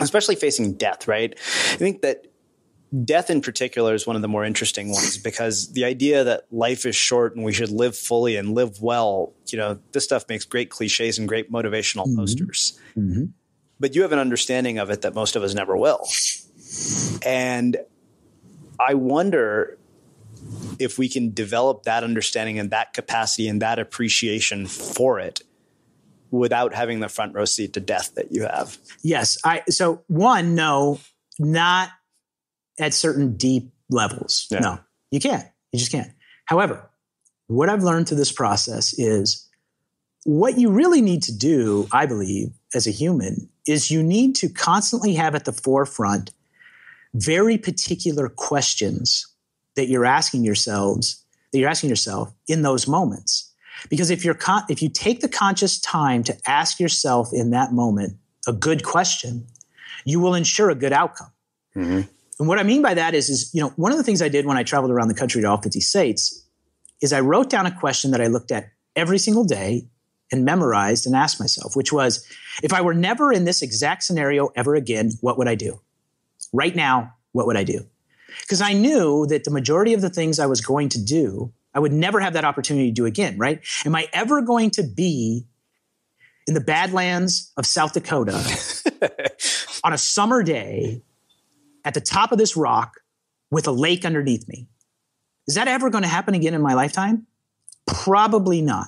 especially facing death, right? I think that death in particular is one of the more interesting ones because the idea that life is short and we should live fully and live well, you know, this stuff makes great cliches and great motivational mm-hmm. posters. Mm-hmm. But you have an understanding of it that most of us never will. And I wonder if we can develop that understanding and that capacity and that appreciation for it without having the front row seat to death that you have. Yes. I, so one, no, not at certain deep levels. Yeah. No, you can't. You just can't. However, what I've learned through this process is what you really need to do, I believe, as a human, is you need to constantly have at the forefront very particular questions that you're asking yourselves, that you're asking yourself in those moments. Because if you're con- if you take the conscious time to ask yourself in that moment a good question, you will ensure a good outcome. Mm-hmm. And what I mean by that is, is, you know, one of the things I did when I traveled around the country to all fifty states is I wrote down a question that I looked at every single day and memorized and asked myself, which was, if I were never in this exact scenario ever again, what would I do? Right now, what would I do? Because I knew that the majority of the things I was going to do, I would never have that opportunity to do again, right? Am I ever going to be in the Badlands of South Dakota on a summer day at the top of this rock with a lake underneath me? Is that ever going to happen again in my lifetime? Probably not.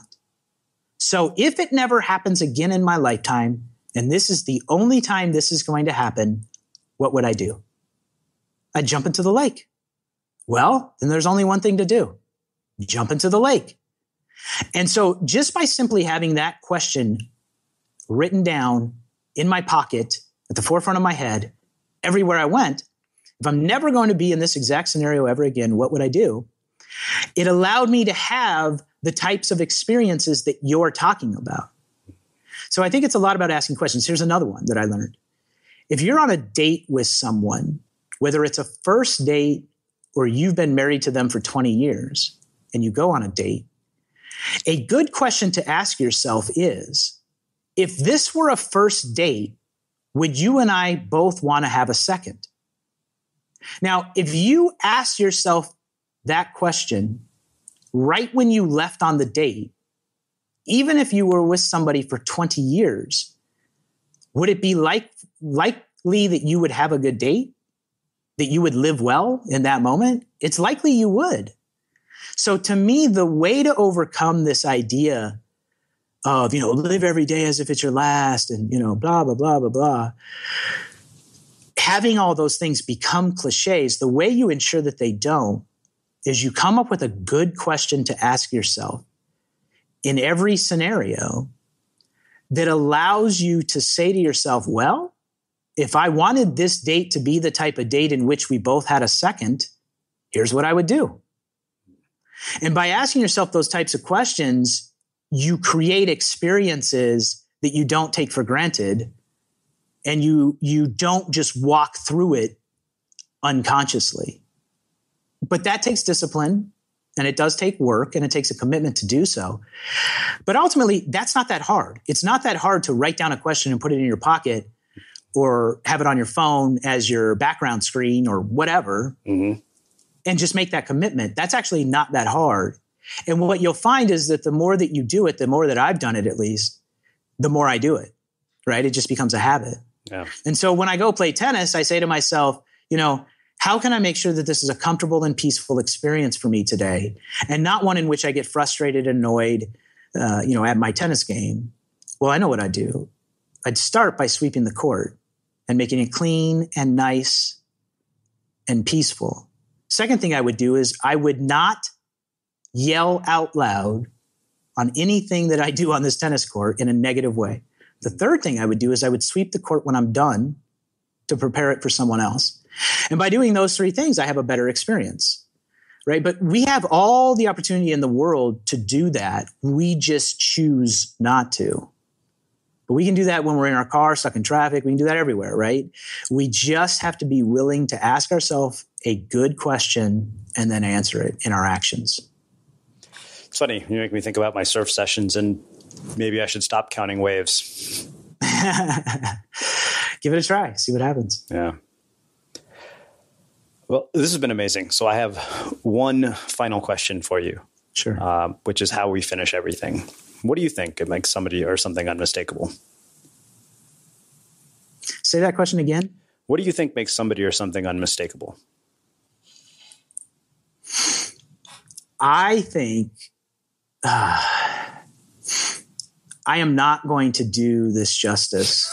So if it never happens again in my lifetime, and this is the only time this is going to happen, what would I do? I'd jump into the lake. Well, then there's only one thing to do. Jump into the lake. And so just by simply having that question written down in my pocket, at the forefront of my head, everywhere I went, if I'm never going to be in this exact scenario ever again, what would I do? It allowed me to have the types of experiences that you're talking about. So I think it's a lot about asking questions. Here's another one that I learned. If you're on a date with someone, whether it's a first date or you've been married to them for twenty years and you go on a date, a good question to ask yourself is, if this were a first date, would you and I both want to have a second? Now, if you asked yourself that question right when you left on the date, even if you were with somebody for twenty years, would it be like, likely that you would have a good date? That you would live well in that moment? It's likely you would. So to me, the way to overcome this idea of, you know, live every day as if it's your last and, you know, blah, blah, blah, blah, blah. Having all those things become cliches, the way you ensure that they don't is you come up with a good question to ask yourself in every scenario that allows you to say to yourself, well, if I wanted this date to be the type of date in which we both had a second, here's what I would do. And by asking yourself those types of questions, you create experiences that you don't take for granted. And you you don't just walk through it unconsciously. But that takes discipline, and it does take work, and it takes a commitment to do so. But ultimately, that's not that hard. It's not that hard to write down a question and put it in your pocket or have it on your phone as your background screen or whatever, mm-hmm. and just make that commitment. That's actually not that hard. And what you'll find is that the more that you do it, the more that I've done it at least, the more I do it, right? It just becomes a habit. Yeah. And so when I go play tennis, I say to myself, you know, how can I make sure that this is a comfortable and peaceful experience for me today and not one in which I get frustrated, annoyed, uh, you know, at my tennis game? Well, I know what I do. I'd start by sweeping the court and making it clean and nice and peaceful. Second thing I would do is I would not yell out loud on anything that I do on this tennis court in a negative way. The third thing I would do is I would sweep the court when I'm done to prepare it for someone else. And by doing those three things, I have a better experience, right? But we have all the opportunity in the world to do that. We just choose not to. But we can do that when we're in our car, stuck in traffic. We can do that everywhere, right? We just have to be willing to ask ourselves a good question and then answer it in our actions. It's funny. You make me think about my surf sessions, and maybe I should stop counting waves. Give it a try. See what happens. Yeah. Well, this has been amazing. So I have one final question for you. Sure. Uh, which is how we finish everything. What do you think could make somebody or something unmistakable? Say that question again. What do you think makes somebody or something unmistakable? I think uh, I am not going to do this justice.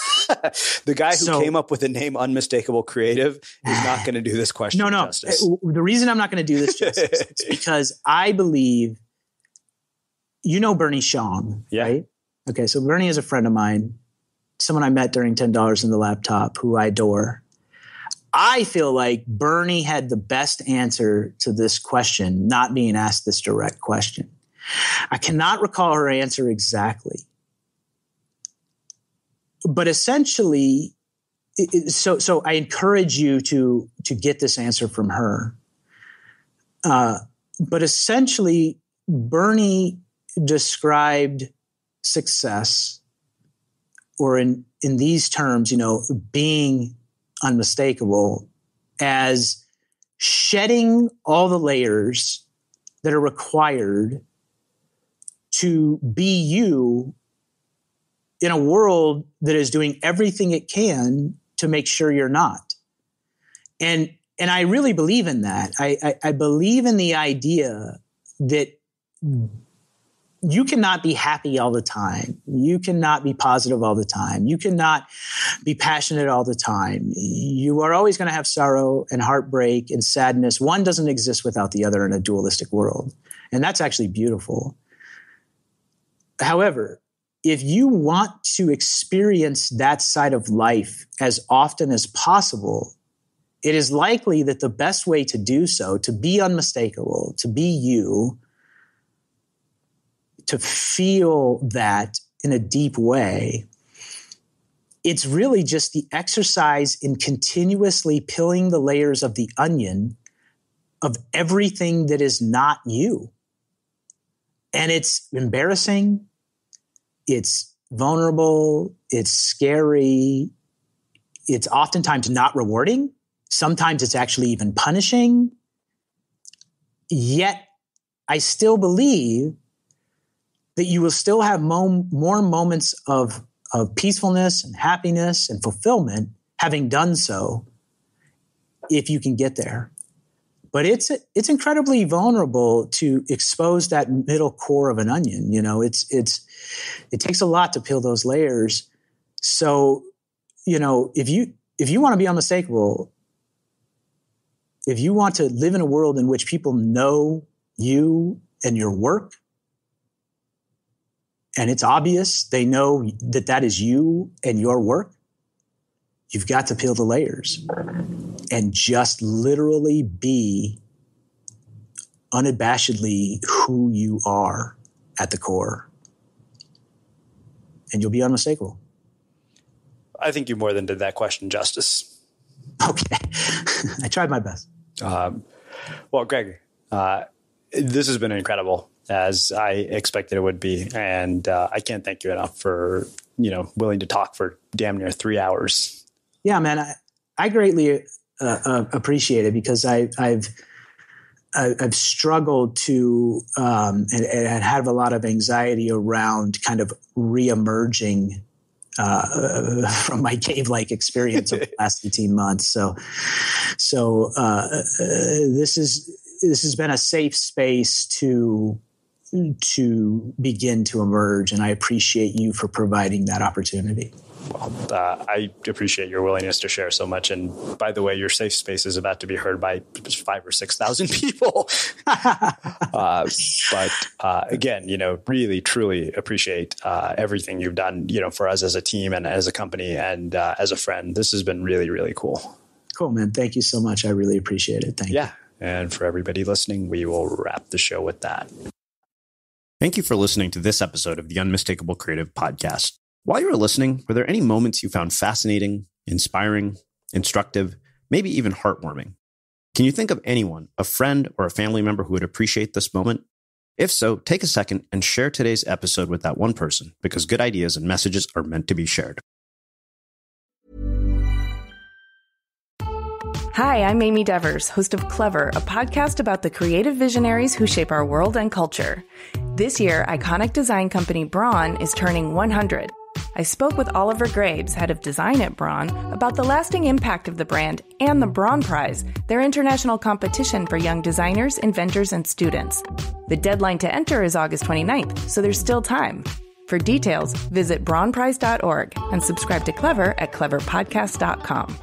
The guy who so, came up with the name Unmistakable Creative is not going to do this question no, no. justice. The reason I'm not going to do this justice is because I believe, you know Bernie Schong, yeah. right? Okay, so Bernie is a friend of mine, someone I met during ten dollars in the Laptop who I adore. I feel like Bernie had the best answer to this question, not being asked this direct question. I cannot recall her answer exactly. But essentially, so so I encourage you to, to get this answer from her. Uh, but essentially, Bernie described success, or in, in these terms, you know, being unmistakable, as shedding all the layers that are required to be you in a world that is doing everything it can to make sure you're not. And and I really believe in that. I, I, I believe in the idea that you cannot be happy all the time. You cannot be positive all the time. You cannot be passionate all the time. You are always going to have sorrow and heartbreak and sadness. One doesn't exist without the other in a dualistic world. And that's actually beautiful. However, if you want to experience that side of life as often as possible, it is likely that the best way to do so, to be unmistakable, to be you, to feel that in a deep way, it's really just the exercise in continuously peeling the layers of the onion of everything that is not you. And it's embarrassing, it's vulnerable, it's scary, it's oftentimes not rewarding, sometimes it's actually even punishing. Yet, I still believe that you will still have mo- more moments of, of peacefulness and happiness and fulfillment having done so, if you can get there. But it's it's incredibly vulnerable to expose that middle core of an onion. You know, it's it's it takes a lot to peel those layers. So, you know, if you if you want to be unmistakable, if you want to live in a world in which people know you and your work, and it's obvious they know that that is you and your work, you've got to peel the layers and just literally be unabashedly who you are at the core. And you'll be unmistakable. I think you more than did that question justice. Okay. I tried my best. Um, well, Greg, uh, this has been incredible, as I expected it would be. And uh, I can't thank you enough for, you know, willing to talk for damn near three hours. Yeah, man. I, I greatly uh, uh, appreciate it, because I, I've I've struggled to um, and, and have a lot of anxiety around kind of reemerging uh, from my cave-like experience of the last eighteen months. So, so uh, uh, this is this has been a safe space to to begin to emerge, and I appreciate you for providing that opportunity. Well, uh, I appreciate your willingness to share so much. And by the way, your safe space is about to be heard by five or six thousand people. uh, but uh, again, you know, really, truly appreciate uh, everything you've done, you know, for us as a team and as a company and uh, as a friend. This has been really, really cool. Cool, man. Thank you so much. I really appreciate it. Thank yeah. you. And for everybody listening, we will wrap the show with that. Thank you for listening to this episode of the Unmistakable Creative Podcast. While you were listening, were there any moments you found fascinating, inspiring, instructive, maybe even heartwarming? Can you think of anyone, a friend or a family member who would appreciate this moment? If so, take a second and share today's episode with that one person, because good ideas and messages are meant to be shared. Hi, I'm Amy Devers, host of Clever, a podcast about the creative visionaries who shape our world and culture. This year, iconic design company Braun is turning one hundred. I spoke with Oliver Graves, head of design at Braun, about the lasting impact of the brand and the Braun Prize, their international competition for young designers, inventors, and students. The deadline to enter is August twenty-ninth, so there's still time. For details, visit braun prize dot org and subscribe to Clever at clever podcast dot com.